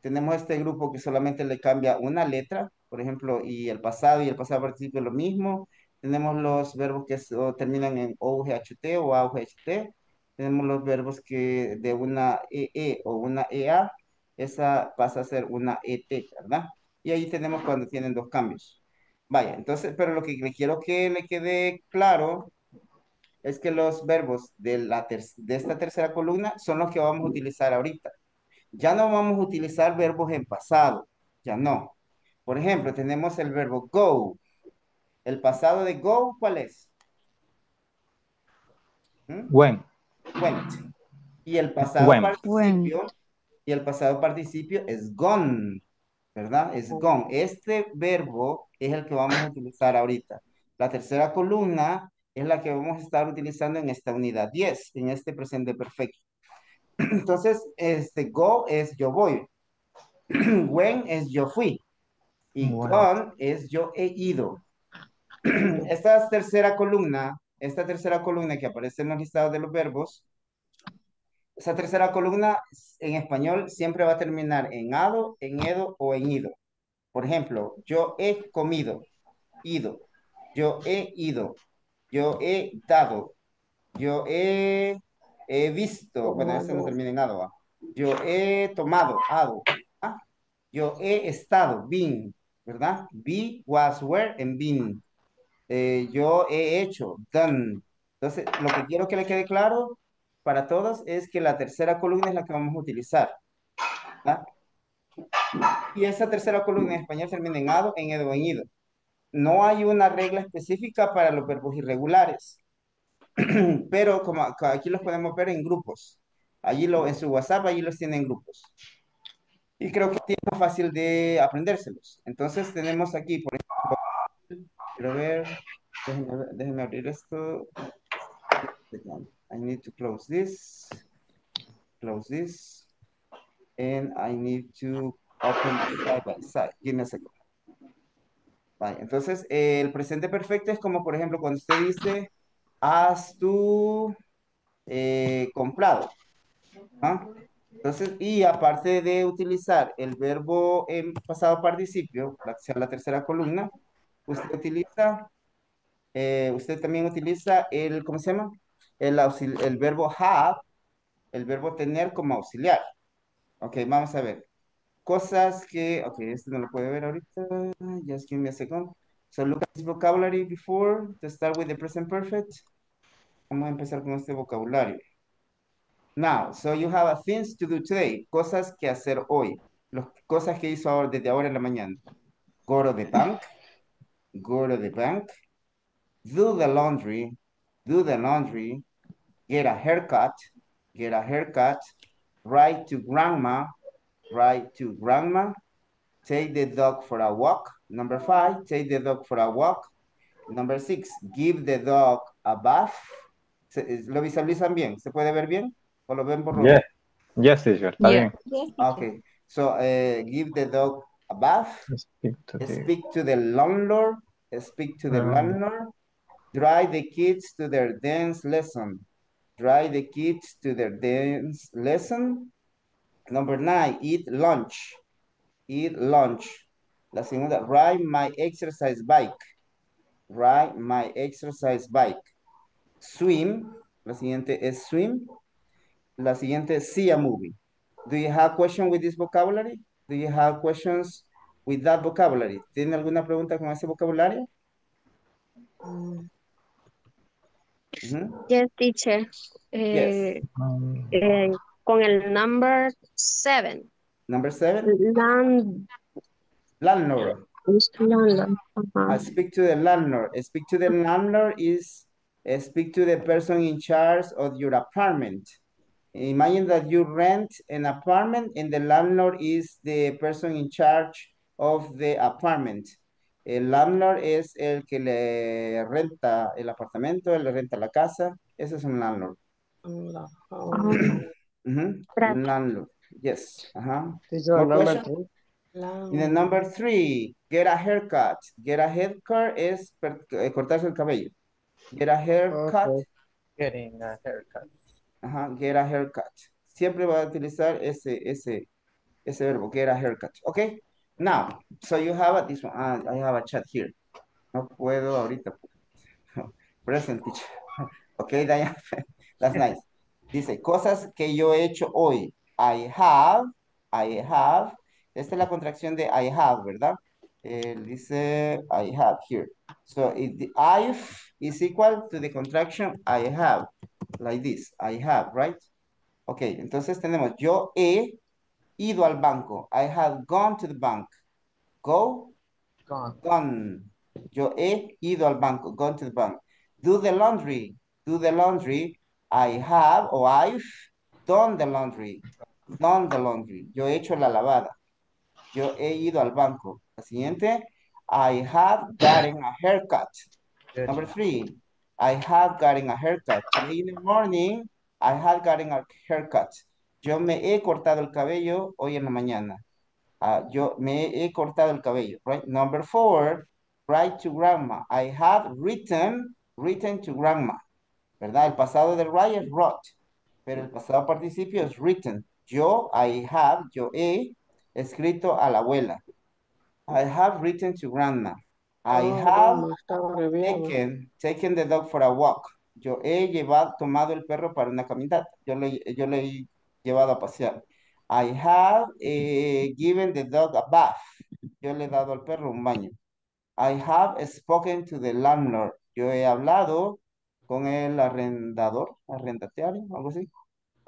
Tenemos este grupo que solamente le cambia una letra, por ejemplo, y el pasado y el pasado participio es lo mismo. Tenemos los verbos que so, terminan en O G H T o A U G H T. Tenemos los verbos que de una E E o una E A, esa pasa a ser una E T, ¿verdad? Y ahí tenemos cuando tienen dos cambios. Vaya, entonces, pero lo que le quiero que le quede claro es que los verbos de, la ter de esta tercera columna son los que vamos a utilizar ahorita. Ya no vamos a utilizar verbos en pasado, ya no. Por ejemplo, tenemos el verbo go. ¿El pasado de go cuál es? ¿Mm? Went. Went. Y el pasado Went. participio, Went. y el pasado participio es gone, ¿verdad? Es gone. Este verbo es el que vamos a utilizar ahorita. La tercera columna es la que vamos a estar utilizando en esta unidad diez, en este presente perfecto. Entonces, este go es yo voy. When es yo fui. Y wow. Gone es yo he ido. Esta tercera columna, esta tercera columna que aparece en los listados de los verbos, esa tercera columna en español siempre va a terminar en ado, en edo o en ido. Por ejemplo, yo he comido, ido. Yo he ido. Yo he dado. Yo he... He visto, bueno, eso no termina en ado. Yo he tomado, ado. ¿Ah? Yo he estado, been, ¿verdad? Be, was, were, and been. Eh, yo he hecho, done. Entonces, lo que quiero que le quede claro para todos es que la tercera columna es la que vamos a utilizar. ¿Verdad? Y esa tercera columna en español termina en ado, en edo, en ido. No hay una regla específica para los verbos irregulares. Pero como aquí los podemos ver en grupos. Allí lo, en su WhatsApp, allí los tienen grupos. Y creo que es más fácil de aprendérselos. Entonces tenemos aquí, por ejemplo, quiero ver, déjenme, déjenme abrir esto. I need to close this. Close this. And I need to open side by side. Give me a second. Vale, entonces, eh, el presente perfecto es como, por ejemplo, cuando usted dice... Has tú eh, comprado. ¿Ah? Entonces, y aparte de utilizar el verbo en pasado participio, la, la tercera columna, usted utiliza, eh, usted también utiliza el, ¿cómo se llama? El, auxil, el verbo have, el verbo tener como auxiliar. Ok, vamos a ver. Cosas que, ok, este no lo puede ver ahorita. Just give me a second. So look at this vocabulary before to start with the present perfect. Vamos a empezar con este vocabulario. Now, so you have a things to do today. Cosas que hacer hoy. Las cosas que hizo ahora, desde ahora en la mañana. go to the bank, go to the bank, do the laundry, do the laundry, get a haircut, get a haircut, ride to grandma, ride to grandma, take the dog for a walk. Number five, take the dog for a walk. Number six, give the dog a bath. ¿Lo visualizan bien? ¿Se puede ver bien? ¿O lo ven por rojo? Yes, yes, teacher. Está bien. Okay, so uh, give the dog a bath. Speak to, speak the... to the landlord. Speak to the mm. landlord. Drive the kids to their dance lesson. Drive the kids to their dance lesson. Number nine, eat lunch. Eat lunch. La segunda, ride my exercise bike. Ride my exercise bike. Swim. La siguiente es swim. La siguiente, see a movie. Do you have questions with this vocabulary? Do you have questions with that vocabulary? ¿Tiene alguna pregunta con ese vocabulario? Mm. Mm-hmm. Yes, teacher. Yes. Eh, eh, con el number seven. Number seven? Land... Landlord. Landlord. Uh-huh. I speak to the landlord. I speak to the landlord is I speak to the person in charge of your apartment. Imagine that you rent an apartment and the landlord is the person in charge of the apartment. El landlord es el que le renta el apartamento, él le renta la casa. Ese es un landlord. Uh-huh. Mm-hmm. Landlord. Yes. Uh-huh. Number two. In the number three, get a haircut. Get a haircut es per, eh, cortarse el cabello. Get a haircut. Okay. Getting a haircut. Uh-huh. Get a haircut. Siempre va a utilizar ese, ese, ese verbo, get a haircut. Okay. Now, so you have a, this one. Uh, I have a chat here. No puedo ahorita. Present teacher. Okay, Diana. That's nice. Dice, cosas que yo he hecho hoy. I have, I have. Esta es la contracción de I have, ¿verdad? Eh, dice I have here. So if the I've is equal to the contraction I have. Like this, I have, right? Ok, entonces tenemos yo he ido al banco. I have gone to the bank. Go. Gone. Gone. Yo he ido al banco. Gone to the bank. Do the laundry. Do the laundry. I have or I've done the laundry. Done the laundry. Yo he hecho la lavada. Yo he ido al banco. La siguiente. I have gotten a haircut. Yes. Number three. I have gotten a haircut. Today in the morning, I have gotten a haircut. Yo me he cortado el cabello hoy en la mañana. Uh, yo me he cortado el cabello. Right? Number four. Write to grandma. I have written, written to grandma. ¿Verdad? El pasado del write es wrote. Pero el pasado participio es written. Yo, I have, yo he escrito a la abuela. I have written to grandma. I oh, have taken, taken the dog for a walk. Yo he llevado, tomado el perro para una caminata. Yo le, yo le he llevado a pasear. I have eh, given the dog a bath. Yo le he dado al perro un baño. I have spoken to the landlord. Yo he hablado con el arrendador, arrendatario, algo así.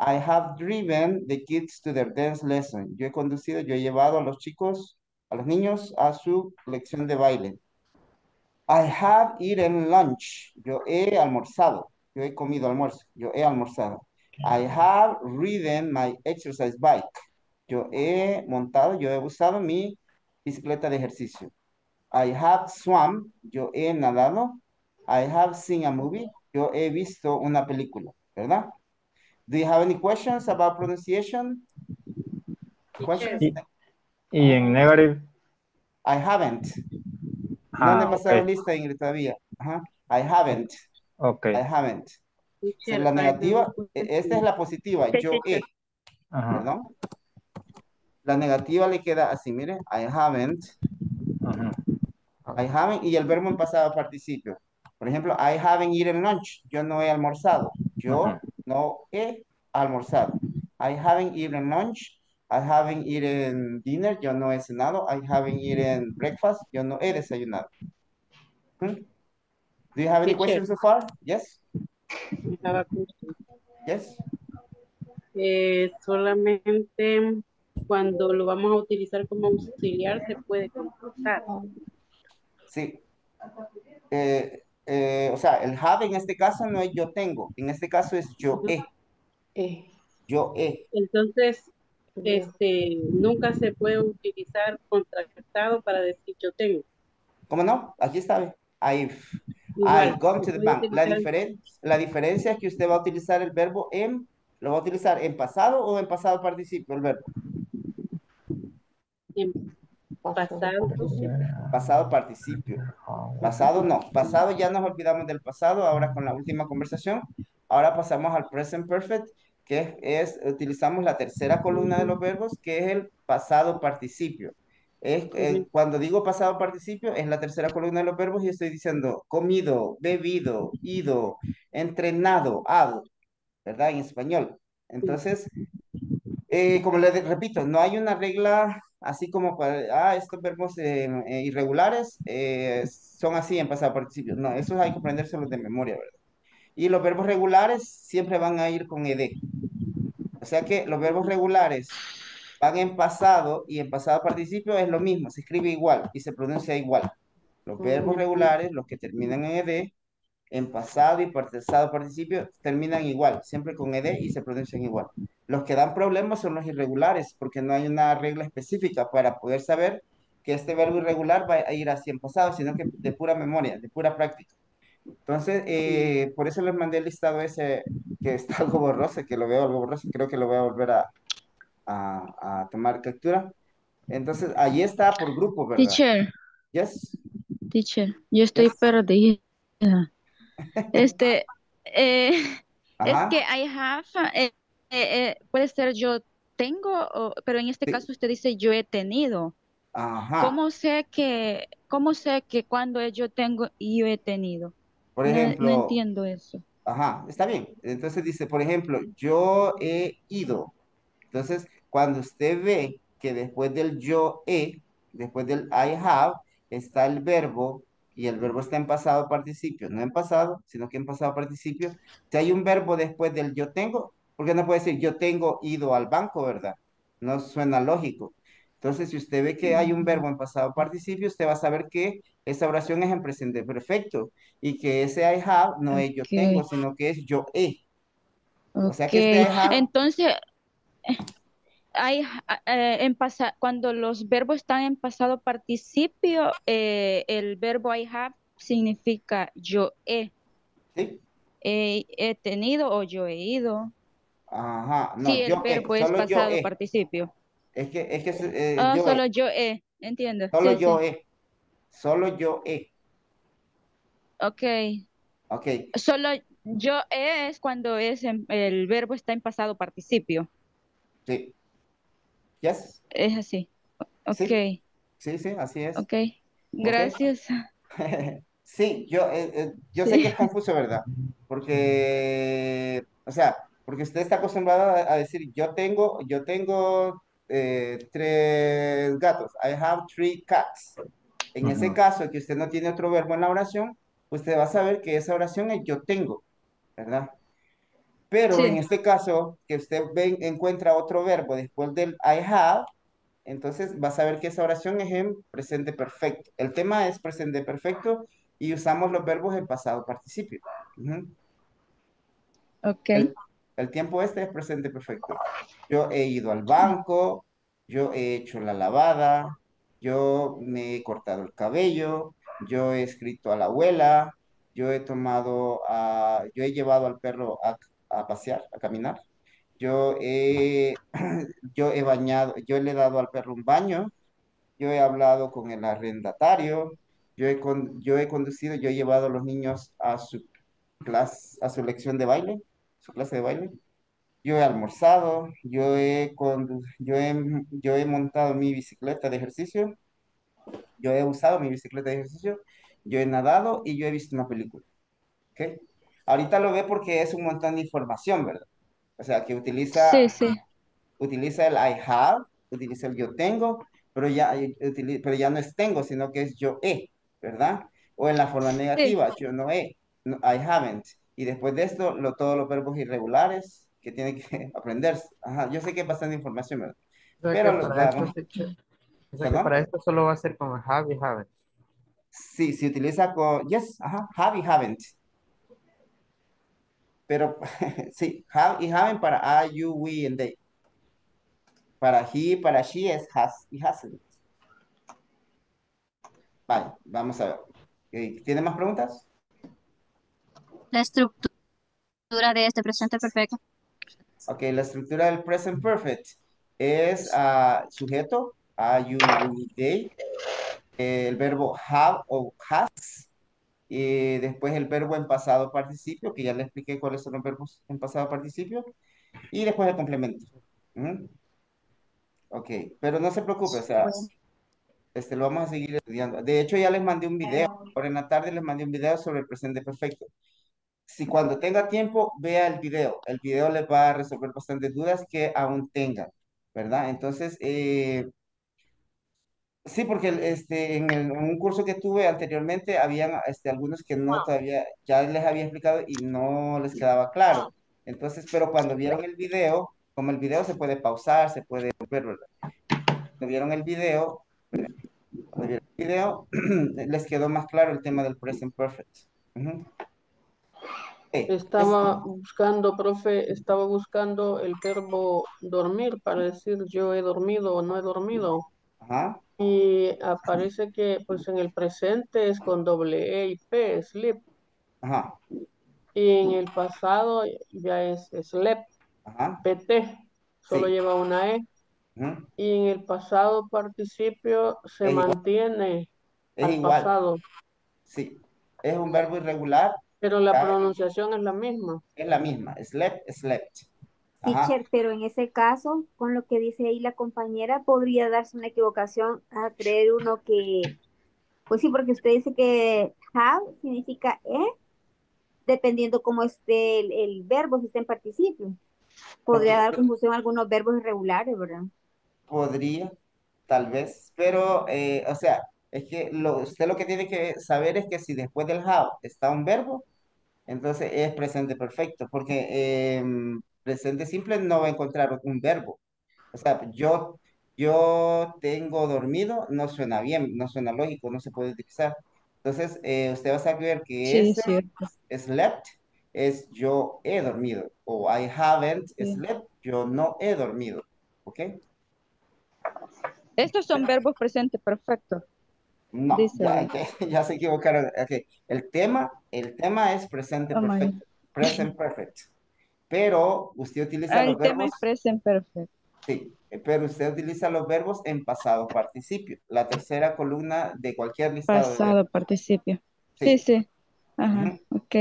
I have driven the kids to their dance lesson. Yo he conducido, yo he llevado a los chicos, a los niños a su lección de baile. I have eaten lunch. Yo he almorzado. Yo he comido almuerzo. Yo he almorzado. I have ridden my exercise bike. Yo he montado, yo he usado mi bicicleta de ejercicio. I have swam. Yo he nadado. I have seen a movie. Yo he visto una película, ¿verdad? Do you have any questions about pronunciation? Questions? Y, y en negative. I haven't. Ah, no le he pasado okay. lista, Ingrid, todavía. Ajá. I haven't. Okay. I haven't. So, la negativa, esta es la positiva, yo he. Ajá. Perdón. La negativa le queda así, mire. I haven't. Ajá. I haven't. Y el verbo en pasado participio. Por ejemplo, I haven't eaten lunch. Yo no he almorzado. Yo Ajá. no he almorzado. I haven't eaten lunch. I haven't eaten dinner. Yo no he cenado. I haven't eaten breakfast. Yo no he desayunado. Hmm? Do you have any questions so far? Yes? I have a question. Yes? Eh, solamente cuando lo vamos a utilizar como auxiliar se puede completar. Sí. Eh, eh, o sea, el have en este caso no es yo tengo, en este caso es yo he. Eh. Yo he. Entonces, este, nunca se puede utilizar contractado para decir yo tengo. ¿Cómo no? Aquí está. I've, I've gone to the bank. La, diferen la diferencia es que usted va a utilizar el verbo en, lo va a utilizar en pasado o en pasado participio, el verbo. En pasado. Pasado participio. Pasado no. Pasado ya nos olvidamos del pasado, ahora con la última conversación. Ahora pasamos al present perfect, que es, es utilizamos la tercera columna de los verbos, que es el pasado participio. Es, eh, cuando digo pasado participio es la tercera columna de los verbos y estoy diciendo comido, bebido, ido, entrenado, ado, ¿verdad? En español. Entonces, eh, como les repito, no hay una regla así como para, ah, estos verbos eh, eh, irregulares eh, son así en pasado participio. No, esos hay que aprendérselos de memoria, ¿verdad? Y los verbos regulares siempre van a ir con ed. O sea que los verbos regulares van en pasado y en pasado participio es lo mismo, se escribe igual y se pronuncia igual. Los verbos regulares, los que terminan en ed, en pasado y pasado participio, terminan igual, siempre con ed y se pronuncian igual. Los que dan problemas son los irregulares, porque no hay una regla específica para poder saber que este verbo irregular va a ir así en pasado, sino que de pura memoria, de pura práctica. Entonces, eh, por eso les mandé el listado ese que está algo borroso, que lo veo algo borroso, creo que lo voy a volver a... A, a tomar captura. Entonces, allí está por grupo, ¿verdad? Teacher. Yes. Teacher, yo estoy yes. perdida. Este, eh, es que I have, eh, eh, puede ser yo tengo, o, pero en este sí. caso usted dice yo he tenido. Ajá. ¿Cómo sé que, cómo sé que cuando es yo tengo y yo he tenido? Por ejemplo. No, no entiendo eso. Ajá, está bien. Entonces dice, por ejemplo, yo he ido. Entonces, cuando usted ve que después del yo he, después del I have, está el verbo, y el verbo está en pasado participio, no en pasado, sino que en pasado participio, si hay un verbo después del yo tengo, porque no puede decir yo tengo ido al banco, ¿verdad? No suena lógico. Entonces, si usted ve que hay un verbo en pasado participio, usted va a saber que esa oración es en presente perfecto, y que ese I have no okay. es yo tengo, sino que es yo he. Okay. O sea que este I have... Entonces... Hay, eh, en pasa, cuando los verbos están en pasado participio, eh, el verbo I have significa yo he. ¿Sí? He, he tenido o yo he ido. Ajá. No, sí, el yo verbo he, es pasado he. participio. Es que, es que eh, oh, yo solo he. yo he, entiendo. Solo sí, yo sí. he. Solo yo he. Ok. Ok. Solo yo he es cuando es en, el verbo está en pasado participio. Sí. Yes. Es así. Okay. Sí, sí, sí, así es. Ok. Gracias. Okay. Sí, yo, eh, eh, yo sí. sé que es confuso, ¿verdad? Porque, o sea, porque usted está acostumbrado a decir, yo tengo, yo tengo eh, tres gatos. I have three cats. En uh-huh. ese caso, que usted no tiene otro verbo en la oración, usted va a saber que esa oración es yo tengo, ¿verdad? Pero sí. en este caso, que usted ven, encuentra otro verbo después del I have, entonces va a saber que esa oración es en presente perfecto. El tema es presente perfecto y usamos los verbos en pasado participio. Uh-huh. Ok. El, el tiempo este es presente perfecto. Yo he ido al banco, yo he hecho la lavada, yo me he cortado el cabello, yo he escrito a la abuela, yo he tomado, a, yo he llevado al perro a a pasear, a caminar. Yo he, yo he bañado, yo le he dado al perro un baño, yo he hablado con el arrendatario, yo he, con, yo he conducido, yo he llevado a los niños a su clase, a su lección de baile, su clase de baile, yo he almorzado, yo he, condu, yo he, yo he montado mi bicicleta de ejercicio, yo he usado mi bicicleta de ejercicio, yo he nadado y yo he visto una película. ¿Ok? Ahorita lo ve porque es un montón de información, ¿verdad? O sea, que utiliza, sí, sí. utiliza el I have, utiliza el yo tengo, pero ya, pero ya no es tengo, sino que es yo he, ¿verdad? O en la forma negativa, sí. yo no he, no, I haven't. Y después de esto, lo, todos los verbos irregulares que tiene que aprenderse. Ajá, yo sé que es bastante información, ¿verdad? O sea, pero para esto, se, o sea, que para esto solo va a ser con have, haven't. Sí, se utiliza con, yes, ajá, have y haven't. Pero, sí, have y haven't para are, you, we, and they. Para he, para she es has y hasn't. Vale, vamos a ver. ¿Tiene más preguntas? La estructura de este presente perfecto. Ok, la estructura del present perfect es uh, sujeto, are, you, we, they. El verbo have o has. Y después el verbo en pasado participio, que ya le expliqué cuáles son los verbos en pasado participio. Y después el complemento. ¿Mm? Ok, pero no se preocupe, o sea, este, lo vamos a seguir estudiando. De hecho, ya les mandé un video, ahora en la tarde les mandé un video sobre el presente perfecto. Si cuando tenga tiempo, vea el video. El video les va a resolver bastantes dudas que aún tengan, ¿verdad? Entonces, eh, sí, porque este, en, el, en un curso que tuve anteriormente, habían este, algunos que no todavía, ya les había explicado y no les quedaba claro. Entonces, pero cuando vieron el video, como el video se puede pausar, se puede volver, ¿verdad? Cuando vieron el video, cuando vieron el video les quedó más claro el tema del present perfect. Uh-huh. Hey, estaba es... buscando, profe, estaba buscando el verbo dormir para decir yo he dormido o no he dormido. Ajá. Y aparece que pues en el presente es con doble E y P, sleep. Ajá. Y en el pasado ya es slept, ajá, P T, solo sí lleva una E. Ajá. Y en el pasado participio se es mantiene es al igual pasado. Sí, es un verbo irregular. Pero la pronunciación es la misma. Es la misma, slept, slept. Ajá. Teacher, pero en ese caso, con lo que dice ahí la compañera, podría darse una equivocación a creer uno que, pues sí, porque usted dice que have significa e, dependiendo cómo esté el, el verbo, si está en participio. Podría dar confusión a algunos verbos irregulares, ¿verdad? Podría, tal vez, pero, eh, o sea, es que lo, usted lo que tiene que saber es que si después del have está un verbo, entonces es presente perfecto, porque eh, presente simple no va a encontrar un verbo. O sea, yo, yo tengo dormido, no suena bien, no suena lógico, no se puede utilizar. Entonces, eh, usted va a saber que sí, es slept, es yo he dormido, o I haven't sí slept, yo no he dormido, ¿ok? Estos son verbos presente perfecto. No, ya, okay, ya se equivocaron. Okay. El tema, el tema es presente oh perfecto. Present perfect. Pero usted utiliza ah, los el verbos. El tema es present perfect. Sí, pero usted utiliza los verbos en pasado participio. La tercera columna de cualquier listado. Pasado de participio. Sí, sí, sí. Ajá, uh-huh, ok.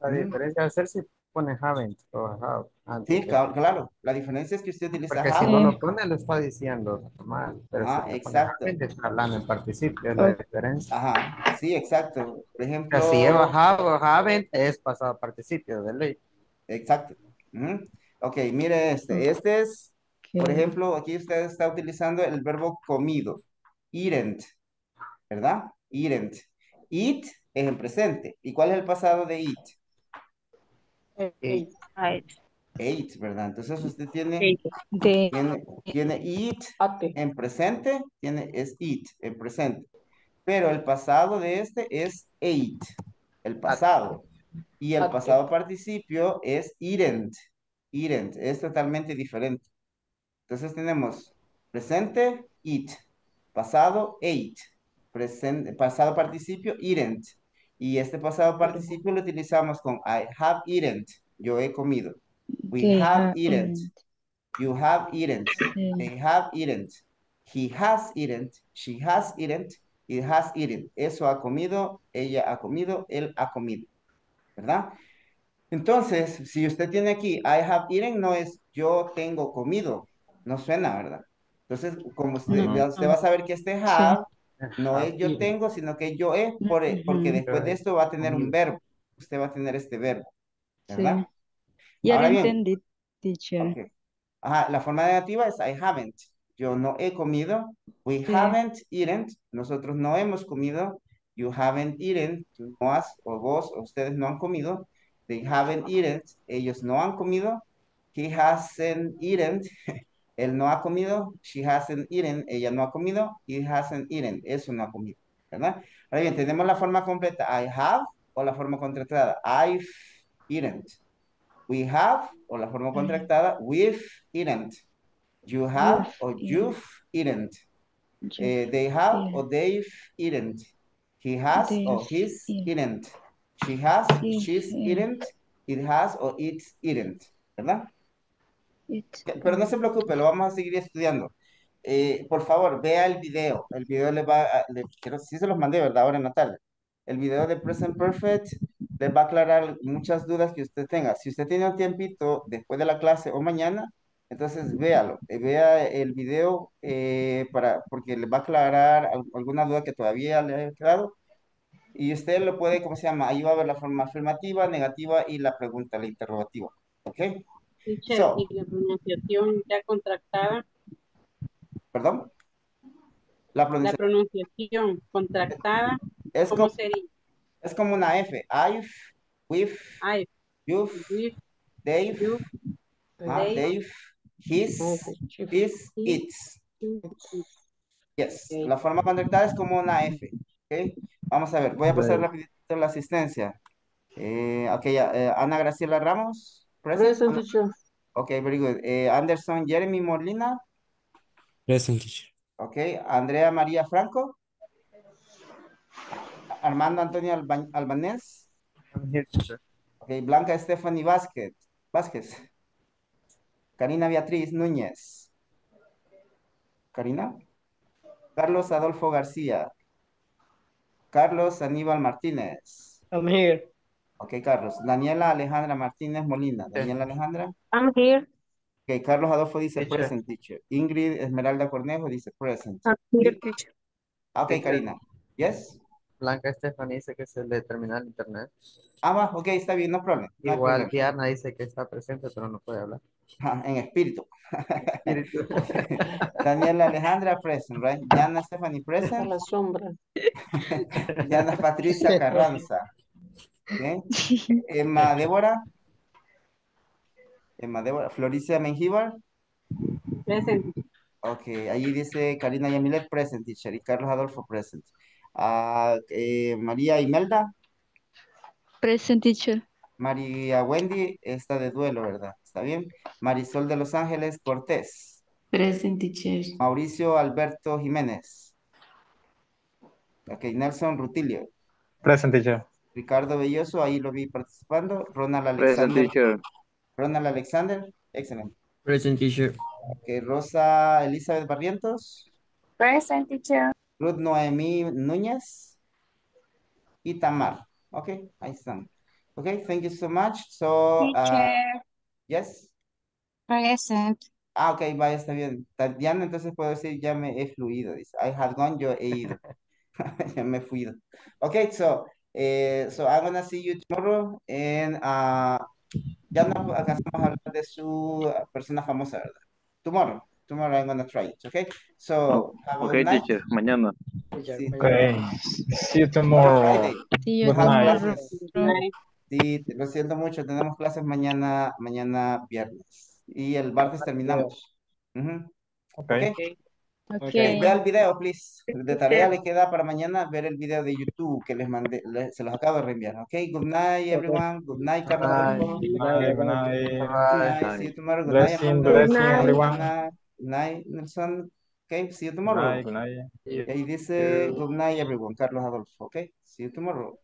La diferencia va a ser si pone haven't o have. Antes. Sí, claro, claro. La diferencia es que usted utiliza porque have. Si no lo pone, lo está diciendo mal. Pero ah, si exacto. Pone, está hablando en participio, es la diferencia. Ajá, sí, exacto. Por ejemplo. Si lleva have o haven't, es pasado participio de ley. Exacto. Mm. Ok, mire este. Este es, okay, por ejemplo, aquí usted está utilizando el verbo comido. Eaten, ¿verdad? Eaten. Eat es en presente. ¿Y cuál es el pasado de eat? Eat. Eat. Eight, ¿verdad? Entonces usted tiene, de, tiene, tiene eat okay en presente, tiene es eat en presente. Pero el pasado de este es ate, el pasado. Y el okay pasado participio es eaten, eaten, es totalmente diferente. Entonces tenemos presente, eat, pasado, ate, presente, pasado participio, eaten. Y este pasado participio lo utilizamos con I have eaten, yo he comido. We they have eaten. eaten. You have eaten. Yeah. They have eaten. He has eaten. She has eaten. It has eaten. Eso ha comido. Ella ha comido. Él ha comido. ¿Verdad? Entonces, si usted tiene aquí, I have eaten, no es yo tengo comido. No suena, ¿verdad? Entonces, como usted, no. usted va a saber que este have sí no es yo tengo, sino que yo he, por, porque después de esto va a tener un verbo. Usted va a tener este verbo. ¿Verdad? Sí. Ya lo entendí, teacher. Okay. Ajá, la forma negativa es I haven't. Yo no he comido. We sí haven't eaten. Nosotros no hemos comido. You haven't eaten. Tú no has, o vos, o ustedes no han comido. They haven't eaten. Ellos no han comido. He hasn't eaten. Él no ha comido, she hasn't eaten, ella no ha comido, he hasn't eaten, eso no ha comido, ¿verdad? Ahora bien, tenemos la forma completa, I have, o la forma contractada, I've eaten. We have, o la forma contractada, we've eaten. You have, we've o you've eaten. eaten. Eh, they have, yeah. o they've eaten. He has, they've o he's eaten. eaten. She has, yeah. she's yeah. eaten. It has, o it's eaten, ¿verdad? It. Pero no se preocupe, lo vamos a seguir estudiando. Eh, por favor, vea el video. El video les va a... Les, creo, sí se los mandé, ¿verdad? Ahora en la tarde. El video de Present Perfect les va a aclarar muchas dudas que usted tenga. Si usted tiene un tiempito después de la clase o mañana, entonces véalo. Eh, vea el video eh, para, porque les va a aclarar alguna duda que todavía le haya quedado. Y usted lo puede, ¿cómo se llama? Ahí va a ver la forma afirmativa, negativa y la pregunta, la interrogativa. ¿Ok? So, ¿y la pronunciación ya contractada? ¿Perdón? La pronunciación, la pronunciación contractada, es ¿cómo como, sería? Es como una F. I've, we've, I've, you've, we've, they've, you've, uh, they've, they've, his, his, its. Yes. Okay. La forma contractada es como una F. Okay. Vamos a ver, voy a pasar rapidito la asistencia. Eh, ok, ya. Eh, Ana Graciela Ramos. Present, teacher. Ok, very good. Eh, Anderson Jeremy Molina. Present, teacher. Ok, Andrea María Franco. Armando Antonio Alba Albanés. I'm here, teacher. Ok, Blanca Stephanie Vázquez. Vázquez. Karina Beatriz Núñez. Karina. Carlos Adolfo García. Carlos Aníbal Martínez. I'm here. Ok, Carlos. Daniela Alejandra Martínez Molina. Daniela Alejandra. I'm here. Ok, Carlos Adolfo dice teacher. Present, teacher. Ingrid Esmeralda Cornejo dice present. I'm here, teacher. Ok, teacher. Karina. Yes. Blanca Stephanie dice que se le terminó el internet. Ah, va, ok, está bien, no problema. No Igual que Ana dice que está presente, pero no puede hablar. Ah, en espíritu. En espíritu. Daniela Alejandra, present, right? Diana Stephanie, present. A la sombra. Diana Patricia Carranza. ¿Eh? Emma Débora. Emma Débora. Floricia Menjibar. Present. Ok, ahí dice Karina Yamilet, present, teacher. Y Carlos Adolfo, present. Uh, eh, María Imelda. Present, teacher. María Wendy está de duelo, ¿verdad? ¿Está bien? Marisol de Los Ángeles Cortés. Present, teacher. Mauricio Alberto Jiménez. Ok, Nelson Rutilio. Present, teacher. Ricardo Belloso, ahí lo vi participando. Ronald Alexander. Present, teacher. Ronald Alexander, excelente. Present, teacher. Okay, Rosa Elizabeth Barrientos. Present, teacher. Ruth Noemí Núñez. Y Tamar. Ok, ahí están. Ok, thank you so much. So, teacher. Uh, yes. Present. Ah, ok, vaya, está bien. Tatiana, entonces puedo decir, ya me he fluido. Dice, I have gone, yo he ido. Ya me he fluido. Ok, so... Eh, so I'm gonna see you tomorrow and uh, ya no alcanzamos a hablar de su persona famosa, ¿verdad? Tomorrow, tomorrow I'm gonna try it, okay? So, have okay, a teacher, mañana. Sí. Okay, see you tomorrow. See you tomorrow. Sí, lo siento mucho, tenemos clases mañana, mañana viernes y el martes terminamos. Uh-huh. Okay. Okay. Okay. Okay. Vea el video, please. De tarea le queda para mañana ver el video de YouTube que les mandé, les, se los acabo de reenviar. Ok, good night, everyone. Good night, Carla. Good night, good night. See you tomorrow. Good night, good night, everyone. Good night, Nelson. Ok, see you tomorrow. Good night. Ahí dice, good night, everyone. Carlos Adolfo. Ok, see you tomorrow.